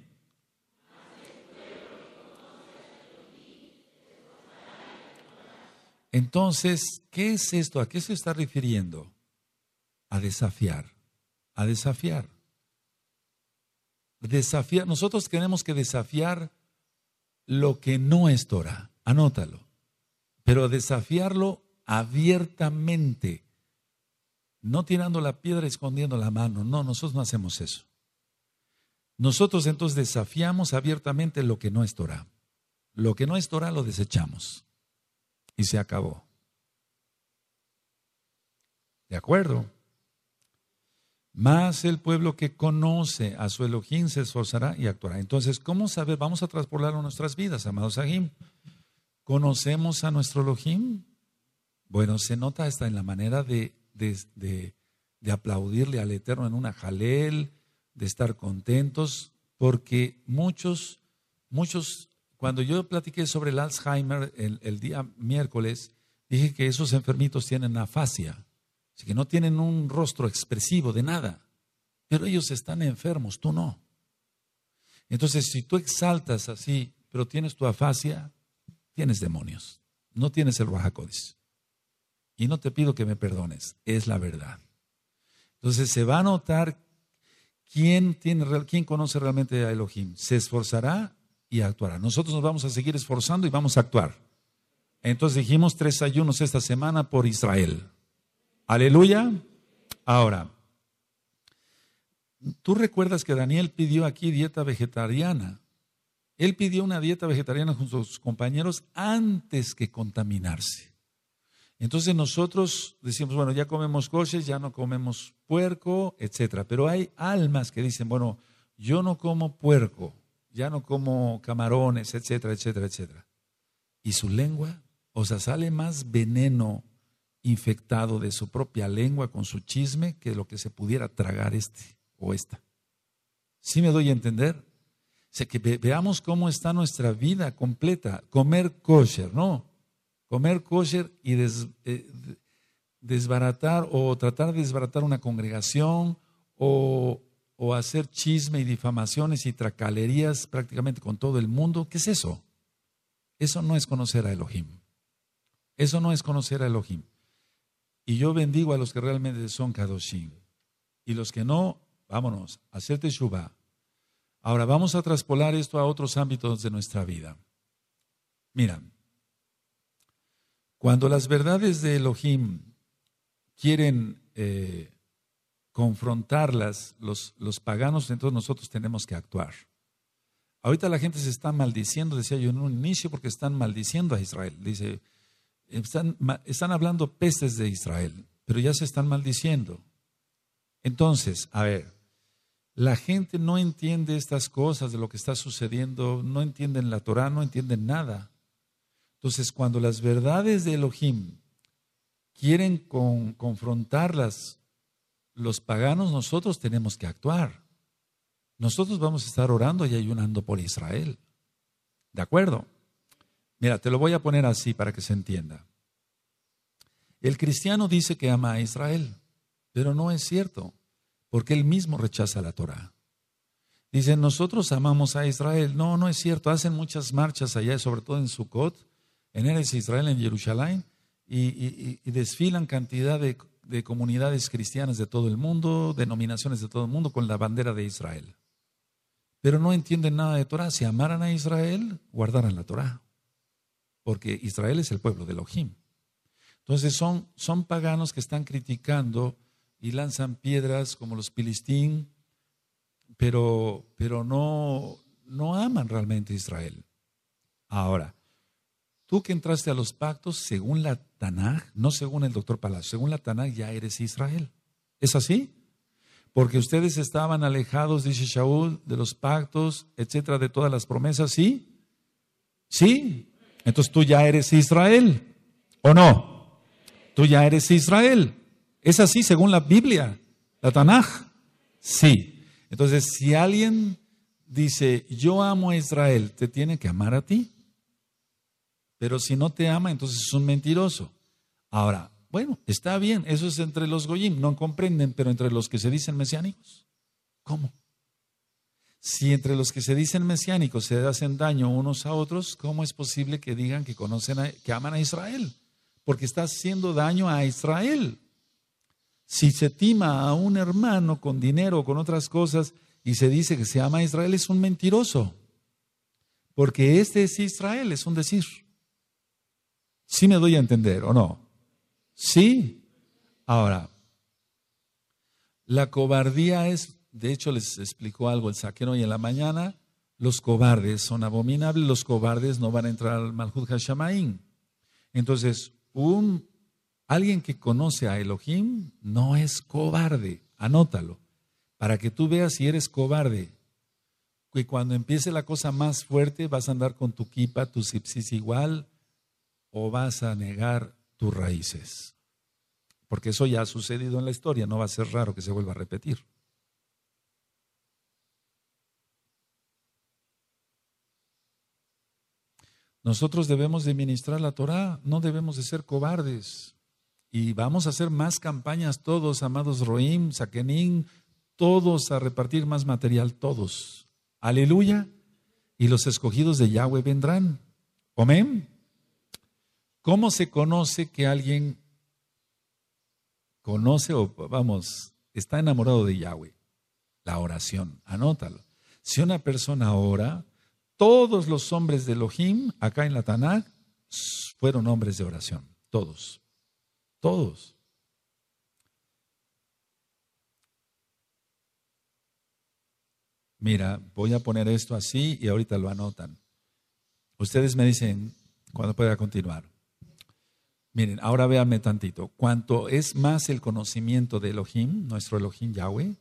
Entonces, ¿qué es esto? ¿A qué se está refiriendo? A desafiar, a desafiar. Desafiar. Nosotros tenemos que desafiar lo que no es Torah, anótalo, pero desafiarlo abiertamente, no tirando la piedra, escondiendo la mano. No, nosotros no hacemos eso. Nosotros entonces desafiamos abiertamente lo que no es Torah. Lo que no es Torah lo desechamos. Y se acabó. ¿De acuerdo? Más el pueblo que conoce a su Elohim se esforzará y actuará. Entonces, ¿cómo saber? Vamos a transportarlo a nuestras vidas, amados Sahim. ¿Conocemos a nuestro Elohim? Bueno, se nota hasta en la manera de, de, de, de aplaudirle al Eterno en una jalel, de estar contentos, porque muchos, muchos... Cuando yo platiqué sobre el Alzheimer el, el día miércoles, dije que esos enfermitos tienen afasia, así que no tienen un rostro expresivo de nada, pero ellos están enfermos, tú no. Entonces, si tú exaltas así, pero tienes tu afasia, tienes demonios, no tienes el Ruaj HaKodesh. Y no te pido que me perdones, es la verdad. Entonces, se va a notar quién, tiene, quién conoce realmente a Elohim. Se esforzará y actuará. Nosotros nos vamos a seguir esforzando y vamos a actuar. Entonces dijimos tres ayunos esta semana por Israel. Aleluya. Ahora, tú recuerdas que Daniel pidió aquí dieta vegetariana. Él pidió una dieta vegetariana junto a sus compañeros antes que contaminarse. Entonces nosotros decimos, bueno, ya comemos coches, ya no comemos puerco, etcétera. Pero hay almas que dicen, bueno, yo no como puerco, ya no como camarones, etcétera, etcétera, etcétera. Y su lengua, o sea, sale más veneno infectado de su propia lengua con su chisme que lo que se pudiera tragar este o esta. ¿Sí me doy a entender? O sea, que ve veamos cómo está nuestra vida completa. Comer kosher, ¿no? Comer kosher y des eh, desbaratar o tratar de desbaratar una congregación o... o hacer chisme y difamaciones y tracalerías prácticamente con todo el mundo. ¿Qué es eso? Eso no es conocer a Elohim. Eso no es conocer a Elohim. Y yo bendigo a los que realmente son Kadoshim. Y los que no, vámonos, a hacer Teshuva. Ahora vamos a traspolar esto a otros ámbitos de nuestra vida. Mira, cuando las verdades de Elohim quieren... Eh, confrontarlas, los, los paganos, entonces nosotros tenemos que actuar. Ahorita la gente se está maldiciendo, decía yo en un inicio, porque están maldiciendo a Israel. Dice, están, están hablando pestes de Israel, pero ya se están maldiciendo. Entonces, a ver, la gente no entiende estas cosas de lo que está sucediendo, no entienden la Torah, no entienden nada. Entonces, cuando las verdades de Elohim quieren con, confrontarlas, los paganos, nosotros tenemos que actuar. Nosotros vamos a estar orando y ayunando por Israel. ¿De acuerdo? Mira, te lo voy a poner así para que se entienda. El cristiano dice que ama a Israel, pero no es cierto, porque él mismo rechaza la Torah. Dicen, nosotros amamos a Israel. No, no es cierto. Hacen muchas marchas allá, sobre todo en Sukkot, en Eretz Israel, en Jerusalén, y, y, y desfilan cantidad de... de comunidades cristianas de todo el mundo, denominaciones de todo el mundo, con la bandera de Israel. Pero no entienden nada de Torah. Si amaran a Israel, guardaran la Torah, porque Israel es el pueblo de Elohim. Entonces son, son paganos que están criticando y lanzan piedras como los filistín, pero, pero no, no aman realmente a Israel. Ahora, tú que entraste a los pactos, según la Tanakh, no según el doctor Palacios, según la Tanakh ya eres Israel. ¿Es así? Porque ustedes estaban alejados, dice Shaúl, de los pactos, etcétera, de todas las promesas, ¿sí? ¿Sí? Entonces tú ya eres Israel, ¿o no? Tú ya eres Israel. ¿Es así según la Biblia, la Tanakh? Sí. Entonces, si alguien dice, yo amo a Israel, te tiene que amar a ti. Pero si no te ama, entonces es un mentiroso. Ahora, bueno, está bien, eso es entre los goyim, no comprenden, pero entre los que se dicen mesiánicos, ¿cómo? Si entre los que se dicen mesiánicos se hacen daño unos a otros, ¿cómo es posible que digan que conocen, a, que aman a Israel? Porque está haciendo daño a Israel. Si se tima a un hermano con dinero o con otras cosas y se dice que se ama a Israel, es un mentiroso. Porque este es Israel, es un decir. ¿Sí me doy a entender o no? Sí. Ahora, la cobardía es... De hecho, les explicó algo el saquero hoy en la mañana. Los cobardes son abominables, los cobardes no van a entrar al Malhut HaShamayim. Entonces, un, alguien que conoce a Elohim no es cobarde. Anótalo, para que tú veas si eres cobarde. Que cuando empiece la cosa más fuerte, vas a andar con tu kipa, tu sipsis igual, o vas a negar tus raíces. Porque eso ya ha sucedido en la historia, no va a ser raro que se vuelva a repetir. Nosotros debemos de ministrar la Torah, no debemos de ser cobardes. Y vamos a hacer más campañas todos, amados Roim, Sakenim, todos a repartir más material, todos. Aleluya. Y los escogidos de Yahweh vendrán. Amén. ¿Cómo se conoce que alguien conoce o, vamos, está enamorado de Yahweh? La oración, anótalo. Si una persona ora... Todos los hombres de Elohim, acá en la Tanakh, fueron hombres de oración. Todos. Todos. Mira, voy a poner esto así y ahorita lo anotan. Ustedes me dicen cuándo pueda continuar. Miren, ahora véanme tantito. Cuanto es más el conocimiento de Elohim, nuestro Elohim Yahweh,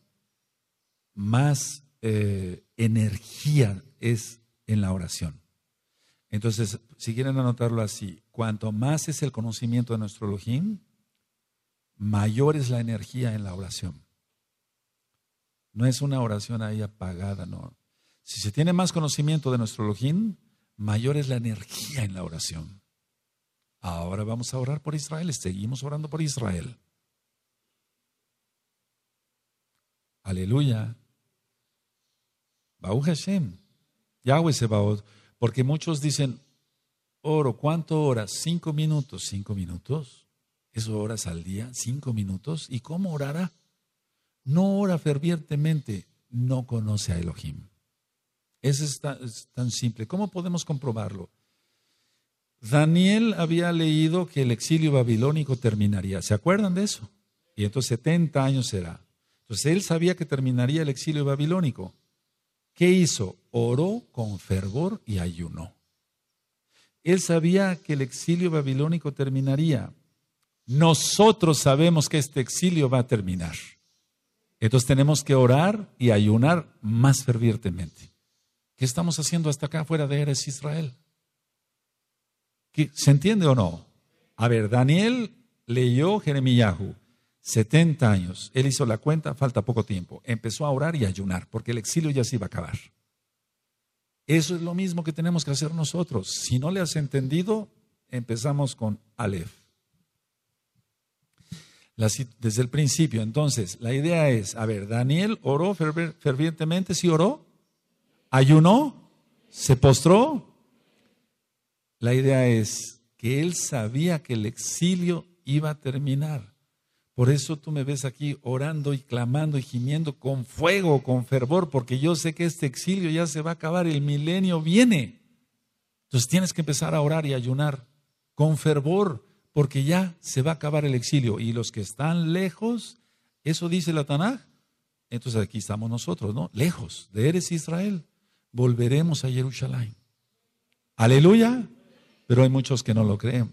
más eh, energía es en la oración. Entonces, si quieren anotarlo así, cuanto más es el conocimiento de nuestro Elohim, mayor es la energía en la oración. No es una oración ahí apagada, no. Si se tiene más conocimiento de nuestro Elohim, mayor es la energía en la oración. Ahora vamos a orar por Israel, seguimos orando por Israel. Aleluya. Baruj Hashem. Yahweh Sebaot, porque muchos dicen, oro, ¿cuánto horas? Cinco minutos, cinco minutos, eso horas al día, cinco minutos, ¿y cómo orará? No ora fervientemente, no conoce a Elohim. Eso es tan, es tan simple. ¿Cómo podemos comprobarlo? Daniel había leído que el exilio babilónico terminaría, ¿se acuerdan de eso? Y entonces setenta años será. Entonces él sabía que terminaría el exilio babilónico. ¿Qué hizo? Oró con fervor y ayunó. Él sabía que el exilio babilónico terminaría. Nosotros sabemos que este exilio va a terminar. Entonces tenemos que orar y ayunar más fervientemente. ¿Qué estamos haciendo hasta acá fuera de Eretz Israel? ¿Qué, ¿Se entiende o no? A ver, Daniel leyó Jeremiyahu. setenta años, él hizo la cuenta, falta poco tiempo, empezó a orar y a ayunar porque el exilio ya se iba a acabar. Eso es lo mismo que tenemos que hacer nosotros. Si no le has entendido, empezamos con Aleph la, desde el principio. Entonces la idea es, a ver, Daniel oró fervientemente, ¿sí oró? ¿Ayunó? ¿Se postró? La idea es que él sabía que el exilio iba a terminar. Por eso tú me ves aquí orando y clamando y gimiendo con fuego, con fervor, porque yo sé que este exilio ya se va a acabar, el milenio viene. Entonces tienes que empezar a orar y ayunar con fervor, porque ya se va a acabar el exilio. Y los que están lejos, eso dice la Tanakh. Entonces aquí estamos nosotros, ¿no? Lejos de Eretz Israel, volveremos a Jerusalén. Aleluya. Pero hay muchos que no lo creen.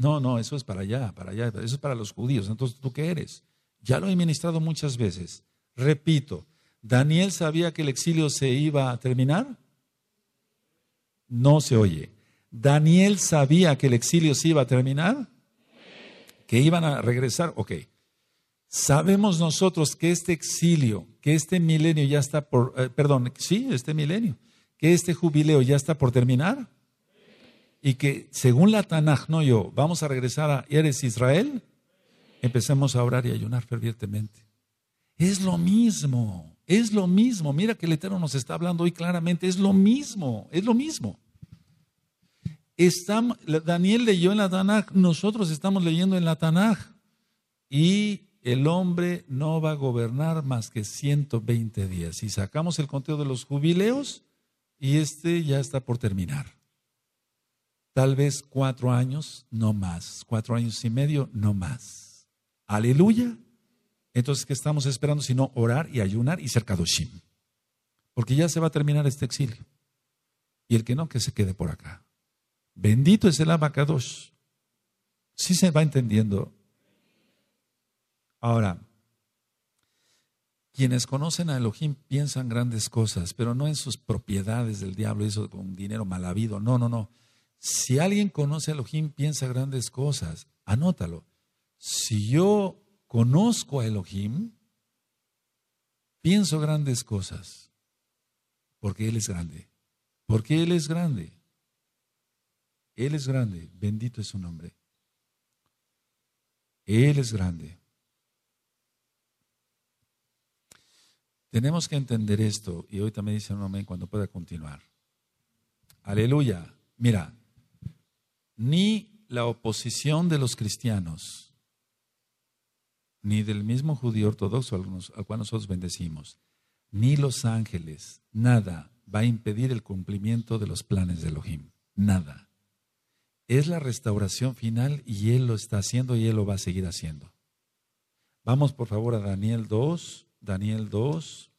No, no, eso es para allá, para allá, eso es para los judíos. Entonces, ¿tú qué eres? Ya lo he ministrado muchas veces. Repito, ¿Daniel sabía que el exilio se iba a terminar? No se oye. ¿Daniel sabía que el exilio se iba a terminar? ¿Que iban a regresar? Ok. Sabemos nosotros que este exilio, que este milenio ya está por, eh, perdón, sí, este milenio, que este jubileo ya está por terminar y que según la Tanakh, no yo, vamos a regresar a Eretz Israel. Empecemos a orar y ayunar fervientemente. Es lo mismo, es lo mismo. Mira que el Eterno nos está hablando hoy claramente, es lo mismo, es lo mismo. Estamos, Daniel leyó en la Tanakh, nosotros estamos leyendo en la Tanakh. Y el hombre no va a gobernar más que ciento veinte días. Y sacamos el conteo de los jubileos y este ya está por terminar. Tal vez cuatro años, no más. Cuatro años y medio, no más. Aleluya. Entonces, ¿qué estamos esperando? Sino orar y ayunar y ser Kadoshim. Porque ya se va a terminar este exilio. Y el que no, que se quede por acá. Bendito es el Rabacados. Sí se va entendiendo. Ahora, quienes conocen a Elohim piensan grandes cosas, pero no en sus propiedades del diablo, eso con dinero mal habido. No, no, no. Si alguien conoce a Elohim, piensa grandes cosas. Anótalo. Si yo conozco a Elohim, pienso grandes cosas. Porque Él es grande. Porque Él es grande. Él es grande. Bendito es su nombre. Él es grande. Tenemos que entender esto. Y ahorita me dicen un amén cuando pueda continuar. Aleluya. Mira, ni la oposición de los cristianos, ni del mismo judío ortodoxo al cual nosotros bendecimos, ni los ángeles, nada va a impedir el cumplimiento de los planes de Elohim. Nada. Es la restauración final y Él lo está haciendo y Él lo va a seguir haciendo. Vamos por favor a Daniel dos. Daniel dos.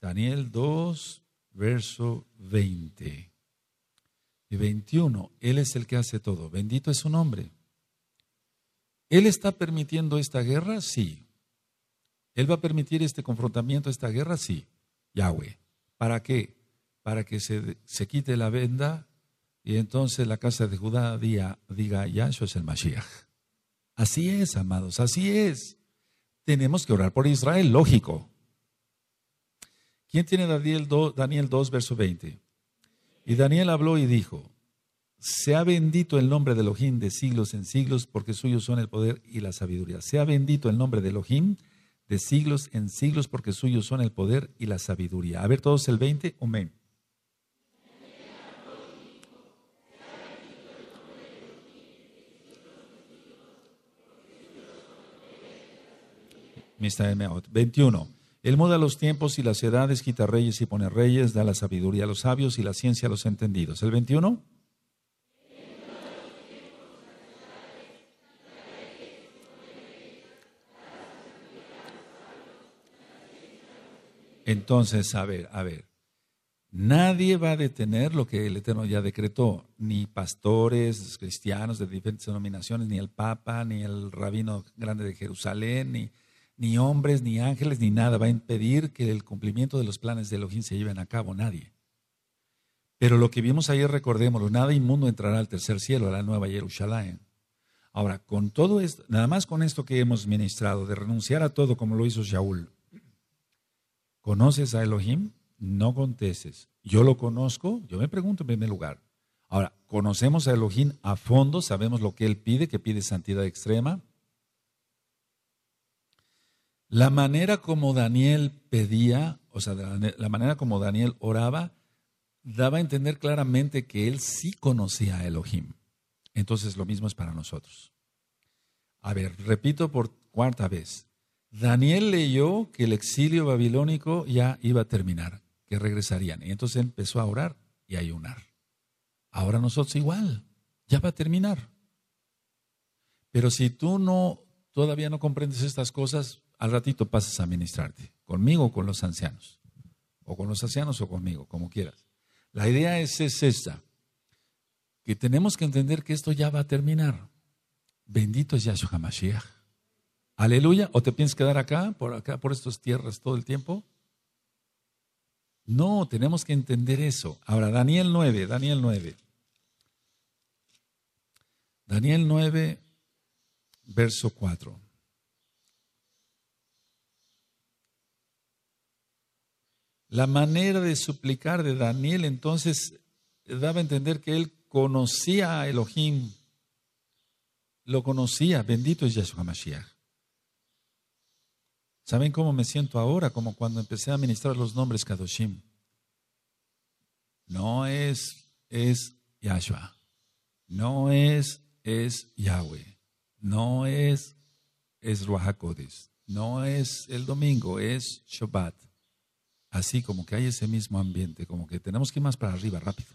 Daniel dos. Verso veinte y veintiuno. Él es el que hace todo. Bendito es su nombre. ¿Él está permitiendo esta guerra? Sí. ¿Él va a permitir este confrontamiento, esta guerra? Sí. Yahweh. ¿Para qué? Para que se, se quite la venda y entonces la casa de Judá diga, diga Yahshua es el Mashiach. Así es, amados, así es. Tenemos que orar por Israel, lógico. ¿Quién tiene Daniel dos, Daniel dos, verso veinte? Y Daniel habló y dijo, sea bendito el nombre de Elohim de siglos en siglos, porque suyos son el poder y la sabiduría. Sea bendito el nombre de Elohim de siglos en siglos, porque suyos son el poder y la sabiduría. A ver todos el veinte, amén. veintiuno. Él muda los tiempos y las edades, quita reyes y pone reyes, da la sabiduría a los sabios y la ciencia a los entendidos. ¿El veintiuno? Entonces, a ver, a ver. Nadie va a detener lo que el Eterno ya decretó, ni pastores, cristianos de diferentes denominaciones, ni el Papa, ni el Rabino Grande de Jerusalén, ni... Ni hombres, ni ángeles, ni nada va a impedir que el cumplimiento de los planes de Elohim se lleven a cabo, nadie. Pero lo que vimos ayer, recordémoslo, nada inmundo entrará al tercer cielo, a la nueva Jerusalén. Ahora, con todo esto, nada más con esto que hemos ministrado, de renunciar a todo como lo hizo Shaúl. ¿Conoces a Elohim? No contestes. Yo lo conozco, yo me pregunto en primer lugar. Ahora, ¿conocemos a Elohim a fondo? ¿Sabemos lo que Él pide? Que pide santidad extrema. La manera como Daniel pedía, o sea, la manera como Daniel oraba, daba a entender claramente que él sí conocía a Elohim. Entonces, lo mismo es para nosotros. A ver, repito por cuarta vez. Daniel leyó que el exilio babilónico ya iba a terminar, que regresarían. Y entonces empezó a orar y a ayunar. Ahora nosotros igual, ya va a terminar. Pero si tú no, todavía no comprendes estas cosas, al ratito pasas a ministrarte, conmigo o con los ancianos, o con los ancianos o conmigo, como quieras. La idea es, es esta, que tenemos que entender que esto ya va a terminar. Bendito es Yahshua Hamashiach. Aleluya, ¿o te piensas quedar acá, por acá, por estas tierras todo el tiempo? No, tenemos que entender eso. Ahora, Daniel nueve, Daniel nueve. Daniel nueve, verso cuatro. La manera de suplicar de Daniel entonces daba a entender que él conocía a Elohim. Lo conocía, bendito es Yahshua Hamashiach. ¿Saben cómo me siento ahora? Como cuando empecé a ministrar los nombres Kadoshim. No es, es Yahshua. No es, es Yahweh. No es, es Ruaj HaKodesh. No es el domingo, es Shabbat. Así como que hay ese mismo ambiente, como que tenemos que ir más para arriba, rápido.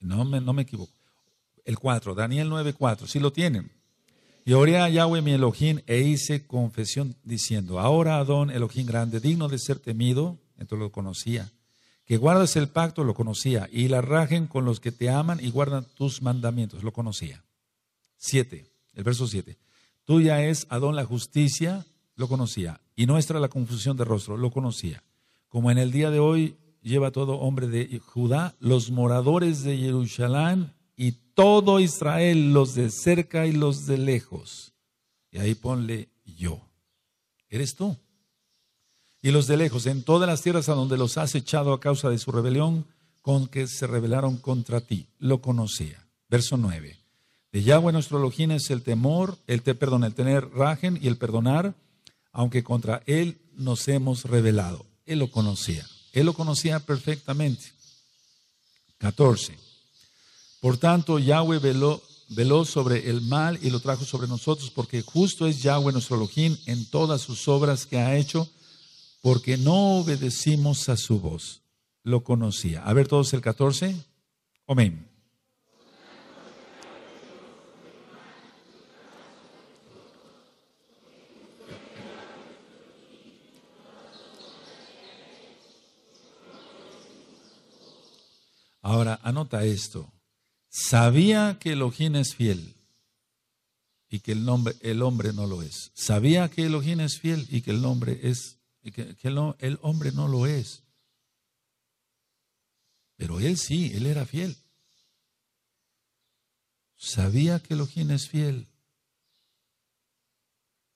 No me, no me equivoco. El cuatro, Daniel nueve cuatro, si lo tienen. Y oré a Yahweh mi Elohim e hice confesión diciendo, ahora Adón, Elohim grande, digno de ser temido, entonces lo conocía, que guardas el pacto, lo conocía, y la Rajen con los que te aman y guardan tus mandamientos, lo conocía. siete, el verso siete, tuya es Adón la justicia, lo conocía, y nuestra la confusión de rostro, lo conocía. Como en el día de hoy lleva todo hombre de Judá, los moradores de Jerusalén y todo Israel, los de cerca y los de lejos. Y ahí ponle yo. Eres tú. Y los de lejos, en todas las tierras a donde los has echado a causa de su rebelión, con que se rebelaron contra ti, lo conocía. Verso nueve. De Yahweh nuestro Elohim es el temor, el, te, perdón, el tener Rajen y el perdonar, aunque contra él nos hemos rebelado. Él lo conocía. Él lo conocía perfectamente. catorce. Por tanto, Yahweh veló, veló sobre el mal y lo trajo sobre nosotros, porque justo es Yahweh nuestro Elohim en todas sus obras que ha hecho, porque no obedecimos a su voz. Lo conocía. A ver todos el catorce. Amén. Ahora, anota esto. Sabía que Elohim es fiel y que el, nombre, el hombre no lo es. Sabía que Elohim es fiel y que el hombre, es, y que, que el, el hombre no lo es. Pero él sí, él era fiel. Sabía que Elohim es fiel.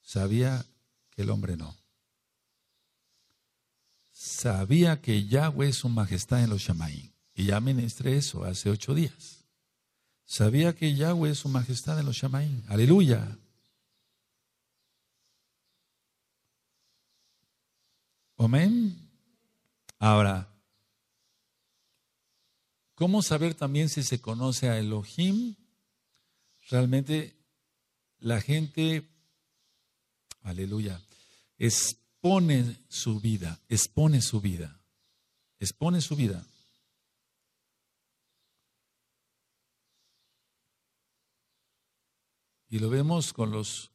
Sabía que el hombre no. Sabía que Yahweh es su majestad en los Shamayim. Y ya ministré eso hace ocho días. Sabía que Yahweh es su majestad en los Shamayim. ¡Aleluya! ¿Amén? Ahora, ¿cómo saber también si se conoce a Elohim? Realmente la gente, aleluya, expone su vida, expone su vida, expone su vida. Y lo vemos con los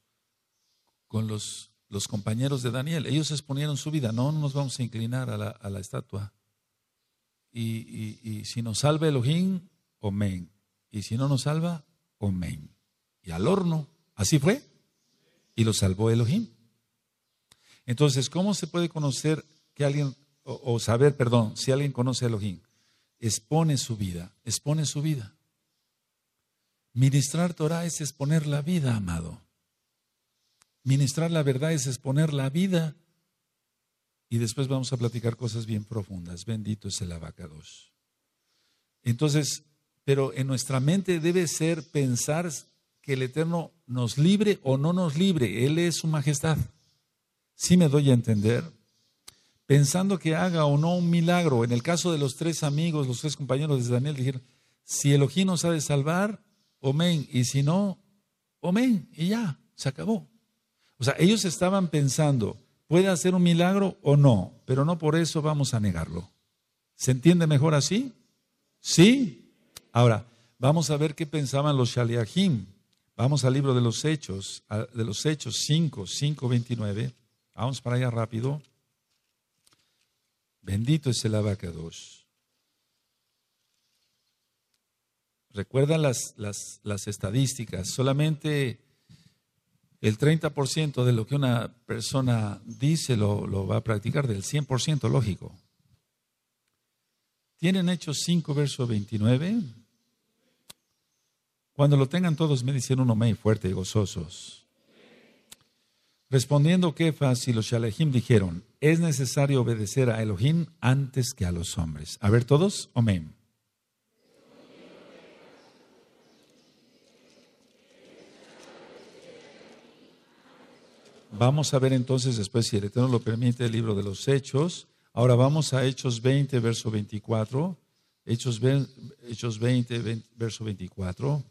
con los, los compañeros de Daniel. Ellos exponieron su vida. No nos vamos a inclinar a la, a la estatua. Y, y, y si nos salva Elohim, amén. Y si no nos salva, amén. Y al horno. Así fue. Y lo salvó Elohim. Entonces, ¿cómo se puede conocer que alguien, o, o saber, perdón, si alguien conoce a Elohim? Expone su vida. Expone su vida. Ministrar Torah es exponer la vida, amado. Ministrar la verdad es exponer la vida. Y después vamos a platicar cosas bien profundas. Bendito es el Rabacados. Entonces, pero en nuestra mente debe ser pensar que el Eterno nos libre o no nos libre. Él es su majestad. ¿Sí me doy a entender? Pensando que haga o no un milagro. En el caso de los tres amigos, los tres compañeros de Daniel, dijeron, si Elohim nos ha de salvar, amén, y si no, amén, y ya, se acabó. O sea, ellos estaban pensando, ¿puede hacer un milagro o no? Pero no por eso vamos a negarlo. ¿Se entiende mejor así? ¿Sí? Ahora, vamos a ver qué pensaban los Shaliachim. Vamos al libro de los Hechos, de los Hechos cinco, cinco veintinueve. Vamos para allá rápido. Bendito es el Rabacados. Recuerda las, las, las estadísticas. Solamente el treinta por ciento de lo que una persona dice lo, lo va a practicar, del cien por ciento lógico. Tienen Hechos cinco, verso veintinueve. Cuando lo tengan todos, me dicen un amén fuerte y gozosos. Respondiendo Kefas y los Shalehim dijeron, es necesario obedecer a Elohim antes que a los hombres. A ver todos, amén. Vamos a ver entonces después, si el Eterno lo permite, el libro de los Hechos. Ahora vamos a Hechos veinte, verso veinticuatro. Hechos veinte, verso veinticuatro.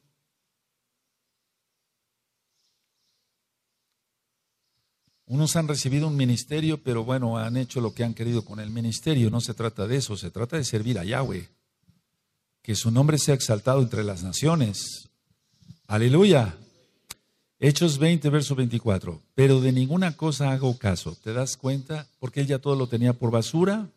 Unos han recibido un ministerio, pero bueno, han hecho lo que han querido con el ministerio. No se trata de eso, se trata de servir a Yahweh. Que su nombre sea exaltado entre las naciones. ¡Aleluya! Hechos veinte, verso veinticuatro. Pero de ninguna cosa hago caso. ¿Te das cuenta? Porque él ya todo lo tenía por basura.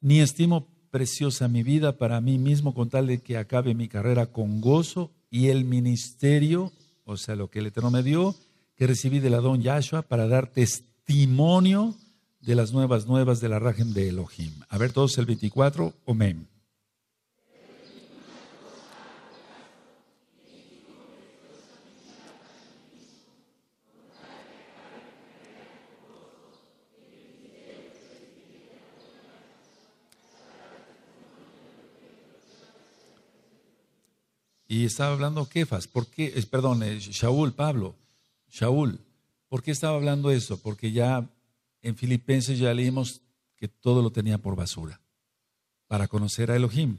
Ni estimo preciosa mi vida para mí mismo con tal de que acabe mi carrera con gozo y el ministerio, o sea, lo que el Eterno me dio, que recibí del Adón Yahshua para dar testimonio de las nuevas nuevas de la Rajen de Elohim. A ver todos el veinticuatro. Amén. Y estaba hablando Kefas, ¿por qué? Eh, perdón, eh, Shaúl, Pablo, Shaúl, ¿por qué estaba hablando eso? Porque ya en Filipenses ya leímos que todo lo tenía por basura, para conocer a Elohim.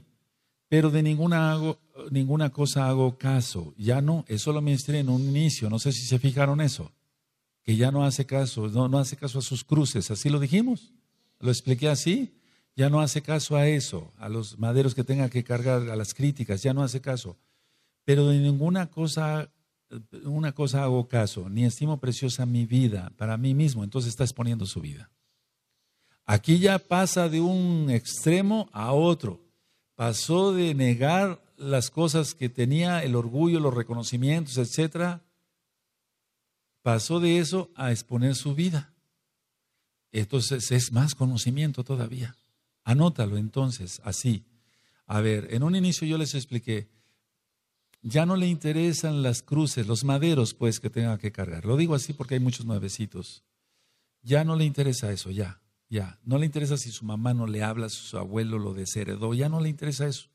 Pero de ninguna, hago, ninguna cosa hago caso, ya no, eso lo ministré en un inicio, no sé si se fijaron eso, que ya no hace caso, no, no hace caso a sus cruces, así lo dijimos, lo expliqué así. Ya no hace caso a eso, a los maderos que tenga que cargar, a las críticas, ya no hace caso. Pero de ninguna cosa, una cosa hago caso, ni estimo preciosa mi vida para mí mismo. Entonces está exponiendo su vida. Aquí ya pasa de un extremo a otro. Pasó de negar las cosas que tenía, el orgullo, los reconocimientos, etcétera. Pasó de eso a exponer su vida. Entonces es más conocimiento todavía. Anótalo entonces, así. A ver, en un inicio yo les expliqué, ya no le interesan las cruces, los maderos pues que tenga que cargar. Lo digo así porque hay muchos nuevecitos. Ya no le interesa eso, ya, ya. No le interesa si su mamá no le habla, si su abuelo lo desheredó, ya no le interesa eso.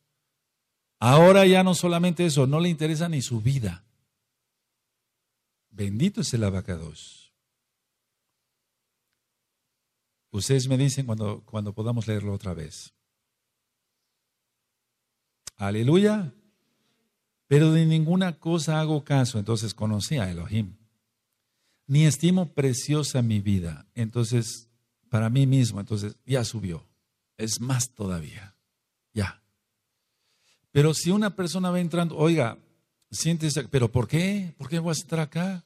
Ahora ya no solamente eso, no le interesa ni su vida. Bendito es el Rabacados. Ustedes me dicen cuando, cuando podamos leerlo otra vez. Aleluya. Pero de ninguna cosa hago caso. Entonces conocí a Elohim. Ni estimo preciosa mi vida. Entonces, para mí mismo, entonces ya subió. Es más todavía. Ya. Pero si una persona va entrando, oiga, siéntese, ¿pero por qué? ¿Por qué voy a estar acá?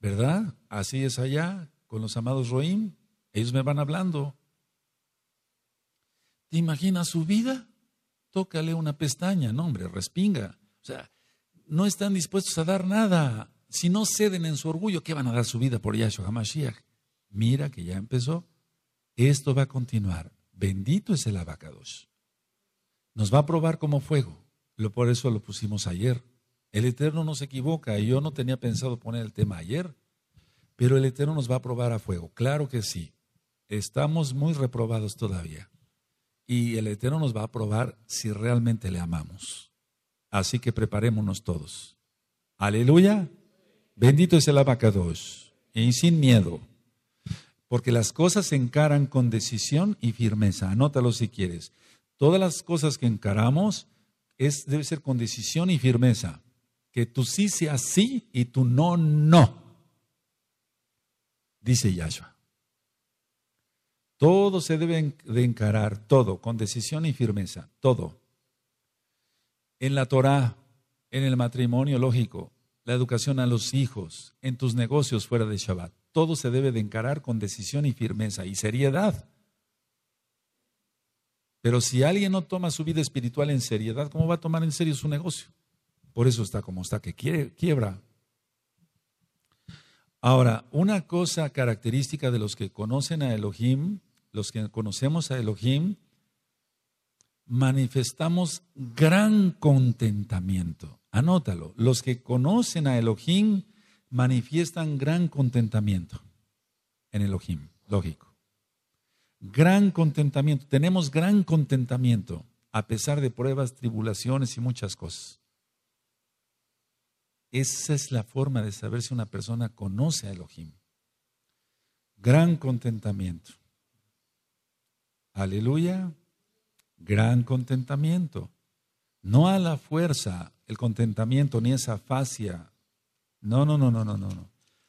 ¿Verdad? Así es allá, con los amados Roim. Ellos me van hablando. ¿Te imaginas su vida? Tócale una pestaña, no hombre, respinga. O sea, no están dispuestos a dar nada. Si no ceden en su orgullo, ¿qué van a dar su vida por Yahshua Hamashiach? Mira que ya empezó. Esto va a continuar. Bendito es el Rabacados. Nos va a probar como fuego. Lo, por eso lo pusimos ayer. El Eterno no se equivoca y yo no tenía pensado poner el tema ayer. Pero el Eterno nos va a probar a fuego. Claro que sí. Estamos muy reprobados todavía. Y el Eterno nos va a probar si realmente le amamos. Así que preparémonos todos. Aleluya. Bendito es el Rabacados. Y sin miedo. Porque las cosas se encaran con decisión y firmeza. Anótalo si quieres. Todas las cosas que encaramos es, debe ser con decisión y firmeza. Que tu sí sea sí y tu no, no. Dice Yahshua. Todo se debe de encarar, todo, con decisión y firmeza, todo. En la Torah, en el matrimonio lógico, la educación a los hijos, en tus negocios fuera de Shabbat, todo se debe de encarar con decisión y firmeza y seriedad. Pero si alguien no toma su vida espiritual en seriedad, ¿cómo va a tomar en serio su negocio? Por eso está como está, que quiebra. Ahora, una cosa característica de los que conocen a Elohim, los que conocemos a Elohim, manifestamos gran contentamiento. Anótalo. Los que conocen a Elohim manifiestan gran contentamiento en Elohim. Lógico. Gran contentamiento. Tenemos gran contentamiento a pesar de pruebas, tribulaciones y muchas cosas. Esa es la forma de saber si una persona conoce a Elohim. Gran contentamiento. Aleluya. Gran contentamiento. No a la fuerza el contentamiento, ni esa afasia. No, no, no, no, no, no.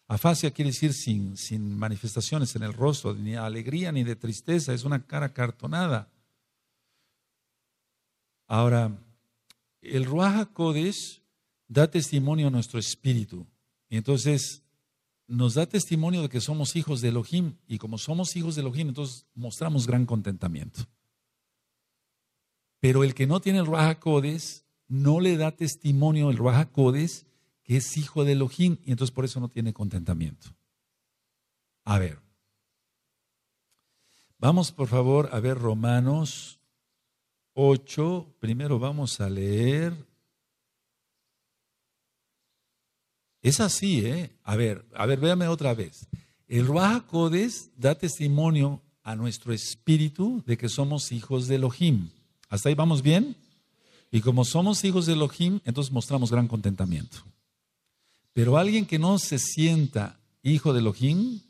Afasia quiere decir sin, sin manifestaciones en el rostro, ni alegría ni de tristeza. Es una cara cartonada. Ahora, el Ruaj HaKodesh da testimonio a nuestro espíritu. Y entonces nos da testimonio de que somos hijos de Elohim. Y como somos hijos de Elohim, entonces mostramos gran contentamiento. Pero el que no tiene el Ruaj HaKodesh no le da testimonio el Ruaj HaKodesh que es hijo de Elohim, y entonces por eso no tiene contentamiento. A ver, vamos por favor a ver Romanos ocho. Primero vamos a leer. Es así, ¿eh? A ver, a ver, véame otra vez. El Ruaj HaKodesh da testimonio a nuestro espíritu de que somos hijos de Elohim. ¿Hasta ahí vamos bien? Y como somos hijos de Elohim, entonces mostramos gran contentamiento. Pero alguien que no se sienta hijo de Elohim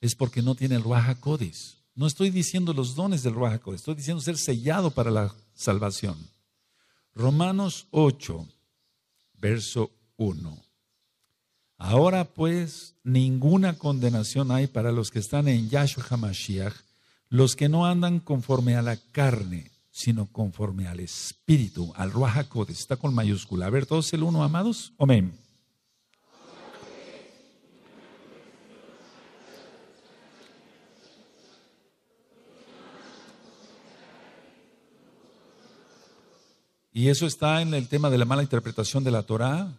es porque no tiene el Ruaj HaKodesh. No estoy diciendo los dones del Ruaj HaKodesh, estoy diciendo ser sellado para la salvación. Romanos ocho, verso uno. Ahora pues, ninguna condenación hay para los que están en Yahshua Hamashiach, los que no andan conforme a la carne, sino conforme al Espíritu, al Ruaj HaKodesh. Está con mayúscula. A ver, todos el uno, amados. Amén. Y eso está en el tema de la mala interpretación de la Torah,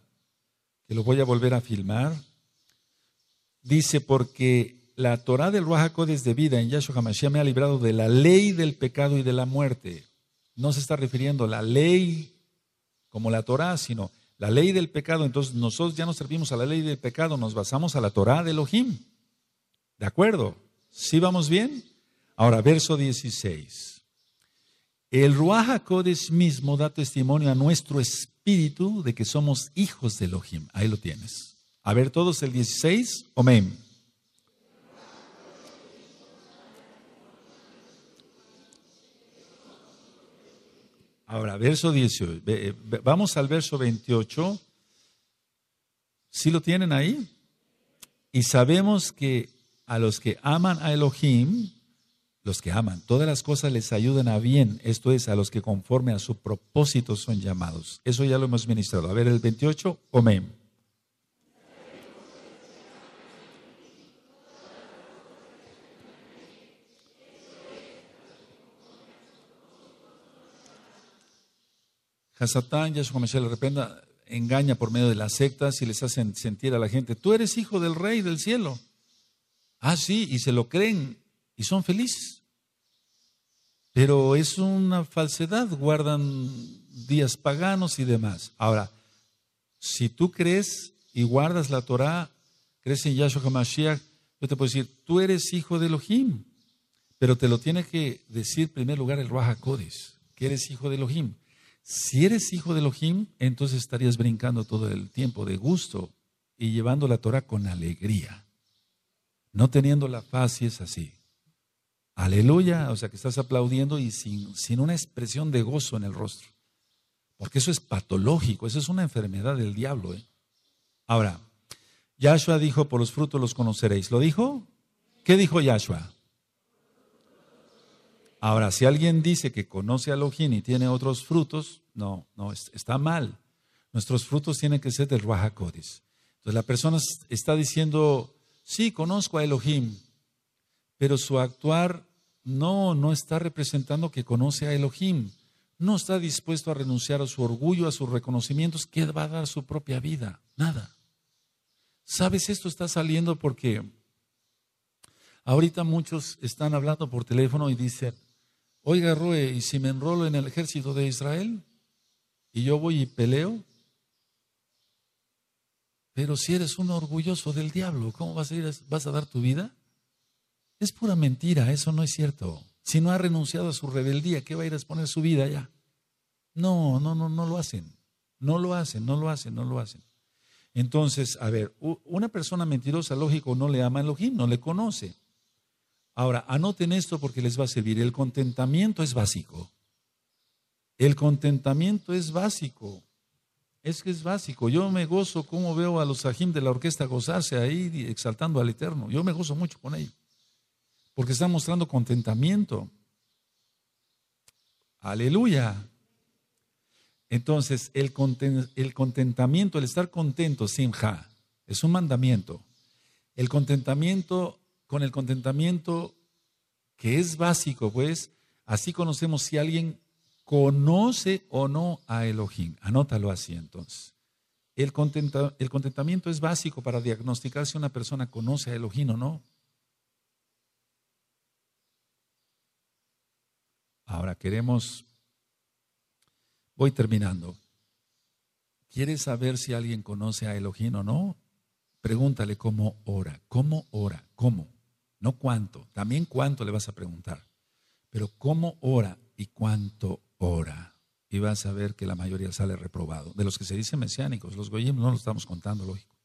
que lo voy a volver a filmar. Dice, porque la Torah del Ruaj HaKodesh de vida en Yahshua Hamashiach me ha librado de la ley del pecado y de la muerte. No se está refiriendo a la ley como la Torah, sino la ley del pecado. Entonces nosotros ya no servimos a la ley del pecado, nos basamos a la Torah de Elohim. ¿De acuerdo? ¿Sí vamos bien? Ahora, verso dieciséis. El Ruaj HaKodesh mismo da testimonio a nuestro espíritu de que somos hijos de Elohim. Ahí lo tienes. A ver todos el dieciséis. Amén. Ahora, verso dieciocho, vamos al verso veintiocho. ¿Sí lo tienen ahí? Y sabemos que a los que aman a Elohim, los que aman, todas las cosas les ayudan a bien. Esto es, a los que conforme a su propósito son llamados. Eso ya lo hemos ministrado. A ver, el veintiocho, amén. Satán, Yahshua Hamashiach, le reprenda, engaña por medio de las sectas y les hacen sentir a la gente, tú eres hijo del Rey del cielo. Ah, sí, y se lo creen y son felices. Pero es una falsedad, guardan días paganos y demás. Ahora, si tú crees y guardas la Torah, crees en Yahshua Hamashiach, yo te puedo decir, tú eres hijo de Elohim. Pero te lo tiene que decir en primer lugar el Ruaj HaKodesh, que eres hijo de Elohim. Si eres hijo de Elohim, entonces estarías brincando todo el tiempo de gusto y llevando la Torah con alegría, no teniendo la paz si es así. Aleluya, o sea que estás aplaudiendo y sin, sin una expresión de gozo en el rostro, porque eso es patológico, eso es una enfermedad del diablo, ¿eh? Ahora, Yahshua dijo, por los frutos los conoceréis. ¿Lo dijo? ¿Qué dijo Yahshua? Ahora, si alguien dice que conoce a Elohim y tiene otros frutos, no, no, está mal. Nuestros frutos tienen que ser del Ruaj HaKodesh. Entonces la persona está diciendo, sí, conozco a Elohim, pero su actuar no, no está representando que conoce a Elohim. No está dispuesto a renunciar a su orgullo, a sus reconocimientos, que va a dar su propia vida, nada. ¿Sabes? Esto está saliendo porque ahorita muchos están hablando por teléfono y dicen, oiga, Roeh, ¿y si me enrolo en el ejército de Israel? Y yo voy y peleo. Pero si eres un orgulloso del diablo, ¿cómo vas a ir? ¿Vas a dar tu vida? Es pura mentira, eso no es cierto. Si no ha renunciado a su rebeldía, ¿qué va a ir a exponer su vida ya? No, no, no, no lo hacen. No lo hacen, no lo hacen, no lo hacen. Entonces, a ver, una persona mentirosa, lógico, no le ama a Elohim, no le conoce. Ahora, anoten esto porque les va a servir. El contentamiento es básico. El contentamiento es básico. Es que es básico. Yo me gozo como veo a los sajim de la orquesta gozarse ahí exaltando al Eterno. Yo me gozo mucho con ellos, porque están mostrando contentamiento. Aleluya. Entonces, el, content, el contentamiento, el estar contento, simja, es un mandamiento. El contentamiento, con el contentamiento que es básico, pues, así conocemos si alguien conoce o no a Elohim. Anótalo así entonces. El, contenta, el contentamiento es básico para diagnosticar si una persona conoce a Elohim o no. Ahora queremos, voy terminando. ¿Quieres saber si alguien conoce a Elohim o no? Pregúntale cómo ora, cómo ora, cómo, no cuánto, también cuánto le vas a preguntar, pero cómo ora y cuánto ora. Y vas a ver que la mayoría sale reprobado. De los que se dicen mesiánicos, los goyim no los estamos contando, lógico.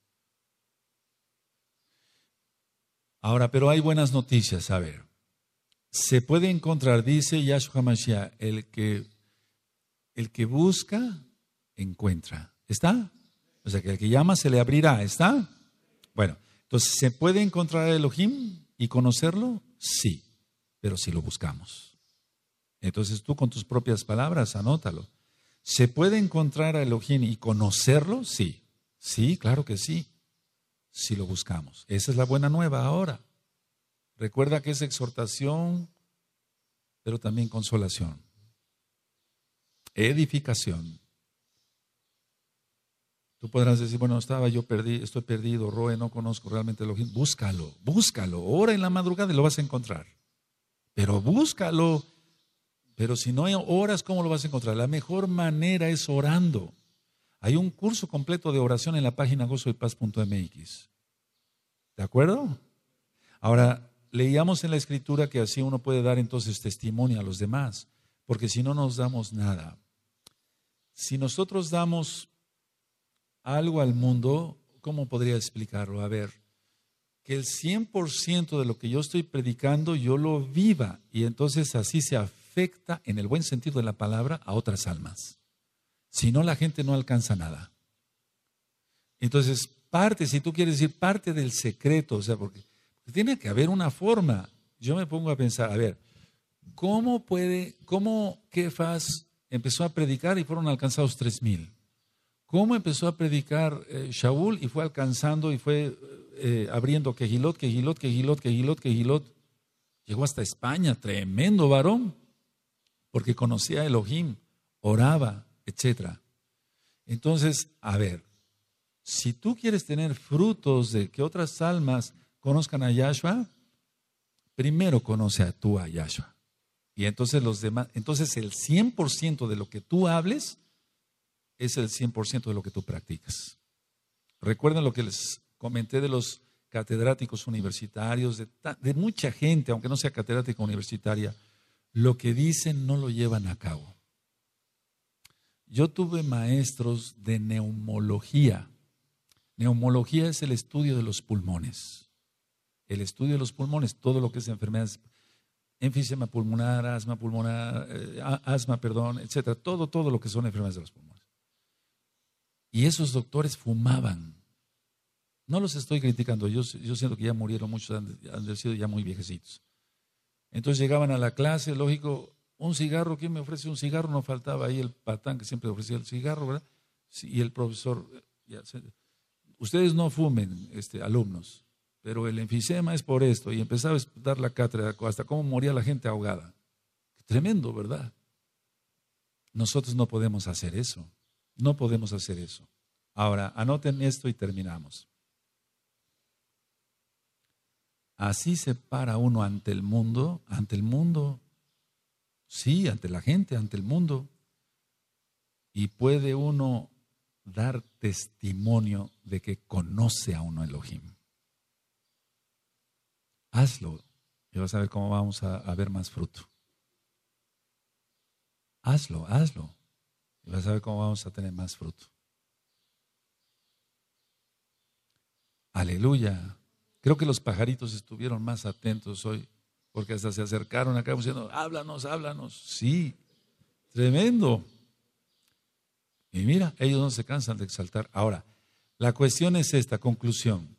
Ahora, pero hay buenas noticias, a ver. Se puede encontrar, dice Yahshua Hamashiach, el que, el que busca, encuentra. ¿Está? O sea, que el que llama se le abrirá. ¿Está? Bueno, entonces, ¿se puede encontrar a Elohim y conocerlo? Sí, pero si lo buscamos. Entonces tú con tus propias palabras, anótalo. ¿Se puede encontrar a Elohim y conocerlo? Sí, sí, claro que sí, si lo buscamos. Esa es la buena nueva ahora. Recuerda que es exhortación, pero también consolación, edificación. Tú podrás decir, bueno, estaba yo perdido, estoy perdido, Roe, no conozco realmente a Elohim. Búscalo, búscalo, ora en la madrugada y lo vas a encontrar. Pero búscalo. Pero si no hay horas, ¿cómo lo vas a encontrar? La mejor manera es orando. Hay un curso completo de oración en la página gozo y paz punto m x. ¿De acuerdo? Ahora, leíamos en la escritura que así uno puede dar entonces testimonio a los demás. Porque si no nos damos nada. Si nosotros damos algo al mundo, ¿cómo podría explicarlo? A ver, que el cien por ciento de lo que yo estoy predicando, yo lo viva. Y entonces así se afirma. Afecta, en el buen sentido de la palabra, a otras almas. Si no, la gente no alcanza nada. Entonces, parte, si tú quieres decir, parte del secreto, o sea, porque tiene que haber una forma. Yo me pongo a pensar, a ver, ¿cómo puede, cómo Kefas empezó a predicar y fueron alcanzados tres mil? ¿Cómo empezó a predicar eh, Shaúl y fue alcanzando y fue eh, abriendo Kehilot, Kehilot, Kehilot, Kehilot, Kehilot? Llegó hasta España, tremendo varón. Porque conocía a Elohim, oraba, etcétera. Entonces, a ver, si tú quieres tener frutos de que otras almas conozcan a Yahshua, primero conoce a tú a Yahshua. Y entonces los demás, entonces el cien por ciento de lo que tú hables es el cien por ciento de lo que tú practicas. Recuerden lo que les comenté de los catedráticos universitarios, de, de mucha gente, aunque no sea catedrática universitaria. Lo que dicen no lo llevan a cabo. Yo tuve maestros de neumología. Neumología es el estudio de los pulmones. El estudio de los pulmones, todo lo que es enfermedades, enfisema pulmonar, asma pulmonar, eh, asma, perdón, etcétera. Todo, todo lo que son enfermedades de los pulmones. Y esos doctores fumaban. No los estoy criticando, yo, yo siento que ya murieron muchos, han, han sido ya muy viejecitos. Entonces llegaban a la clase, lógico, un cigarro, ¿quién me ofrece un cigarro? No faltaba ahí el patán que siempre ofrecía el cigarro, ¿verdad? Sí, y el profesor, ya, ustedes no fumen, este, alumnos, pero el enfisema es por esto. Y empezaba a dar la cátedra, hasta cómo moría la gente ahogada. Tremendo, ¿verdad? Nosotros no podemos hacer eso, no podemos hacer eso. Ahora, anoten esto y terminamos. Así se para uno ante el mundo, ante el mundo, sí, ante la gente, ante el mundo. Y puede uno dar testimonio de que conoce a uno Elohim. Hazlo y vas a ver cómo vamos a, a ver más fruto. Hazlo, hazlo y vas a ver cómo vamos a tener más fruto. Aleluya. Creo que los pajaritos estuvieron más atentos hoy, porque hasta se acercaron acá diciendo, háblanos, háblanos. Sí, tremendo. Y mira, ellos no se cansan de exaltar. Ahora, la cuestión es esta, conclusión.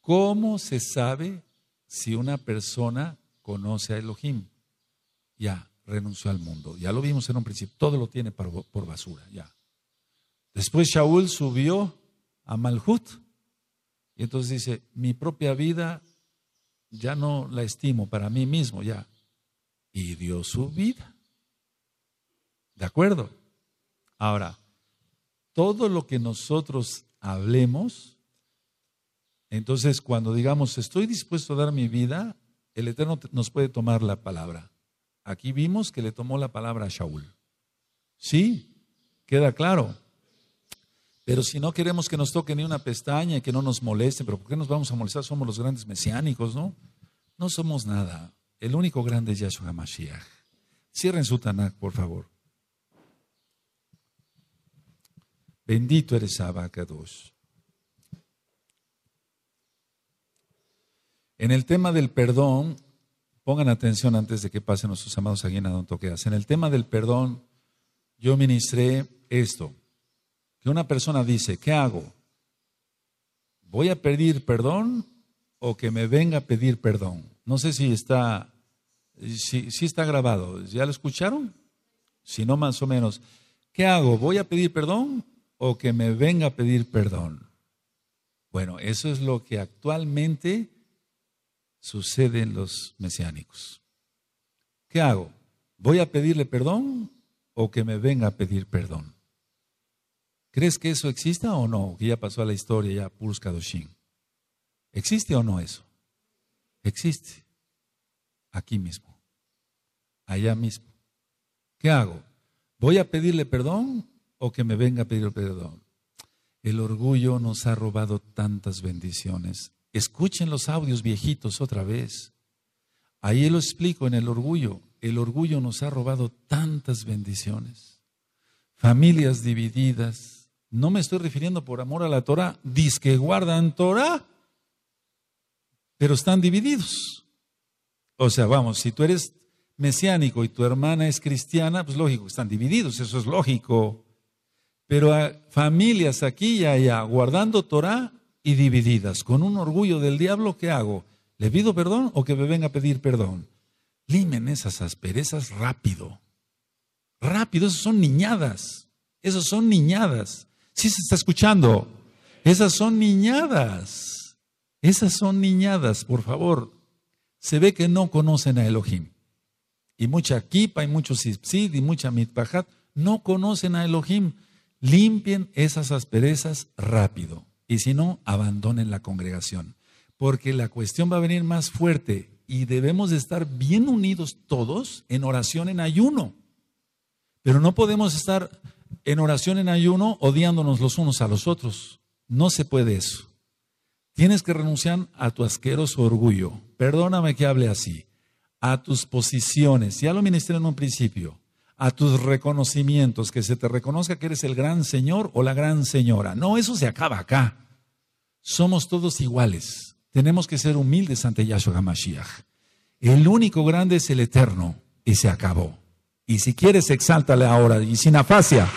¿Cómo se sabe si una persona conoce a Elohim? Ya, renunció al mundo. Ya lo vimos en un principio, todo lo tiene por, por basura, ya. Después Shaúl subió a Malhut. Y entonces dice, mi propia vida ya no la estimo para mí mismo, ya. Y dio su vida. ¿De acuerdo? Ahora, todo lo que nosotros hablemos, entonces cuando digamos, estoy dispuesto a dar mi vida, el Eterno nos puede tomar la palabra. Aquí vimos que le tomó la palabra a Shaúl. ¿Sí? ¿Queda claro? Pero si no queremos que nos toque ni una pestaña y que no nos molesten, pero ¿por qué nos vamos a molestar? Somos los grandes mesiánicos, ¿no? No somos nada. El único grande es Yahshua Hamashiach. Cierren su Tanakh, por favor. Bendito eres, Abba, Kadosh. En el tema del perdón, pongan atención antes de que pasen nuestros amados aquí en Adón Toqueas. En el tema del perdón, yo ministré esto. Que una persona dice, ¿qué hago? ¿Voy a pedir perdón o que me venga a pedir perdón? No sé si está, si, si está grabado. ¿Ya lo escucharon? Si no, más o menos. ¿Qué hago? ¿Voy a pedir perdón o que me venga a pedir perdón? Bueno, eso es lo que actualmente sucede en los mesiánicos. ¿Qué hago? ¿Voy a pedirle perdón o que me venga a pedir perdón? ¿Crees que eso exista o no? Que ya pasó a la historia, ya Puros Kadoshim. ¿Existe o no eso? Existe. Aquí mismo. Allá mismo. ¿Qué hago? ¿Voy a pedirle perdón o que me venga a pedir perdón? El orgullo nos ha robado tantas bendiciones. Escuchen los audios viejitos otra vez. Ahí lo explico en el orgullo. El orgullo nos ha robado tantas bendiciones. Familias divididas. No me estoy refiriendo por amor a la Torah, dizque guardan Torah, pero están divididos. O sea, vamos, si tú eres mesiánico y tu hermana es cristiana, pues lógico, están divididos, eso es lógico. Pero hay familias aquí y allá, guardando Torah y divididas, con un orgullo del diablo, ¿qué hago? ¿Le pido perdón o que me venga a pedir perdón? Limen esas asperezas rápido. Rápido, esas son niñadas. Esas son niñadas. Sí se está escuchando. Esas son niñadas. Esas son niñadas, por favor. Se ve que no conocen a Elohim. Y mucha kipa, y mucho sipsid, y mucha mitpajat. No conocen a Elohim. Limpien esas asperezas rápido. Y si no, abandonen la congregación. Porque la cuestión va a venir más fuerte. Y debemos de estar bien unidos todos en oración, en ayuno. Pero no podemos estar en oración, en ayuno, odiándonos los unos a los otros. No se puede eso. Tienes que renunciar a tu asqueroso orgullo. Perdóname que hable así. A tus posiciones, ya lo ministré en un principio. A tus reconocimientos, que se te reconozca que eres el gran señor o la gran señora. No, eso se acaba acá. Somos todos iguales. Tenemos que ser humildes ante Yahshua Hamashiach. El único grande es el Eterno. Y se acabó. Y si quieres, exáltale ahora. Y sin afasia.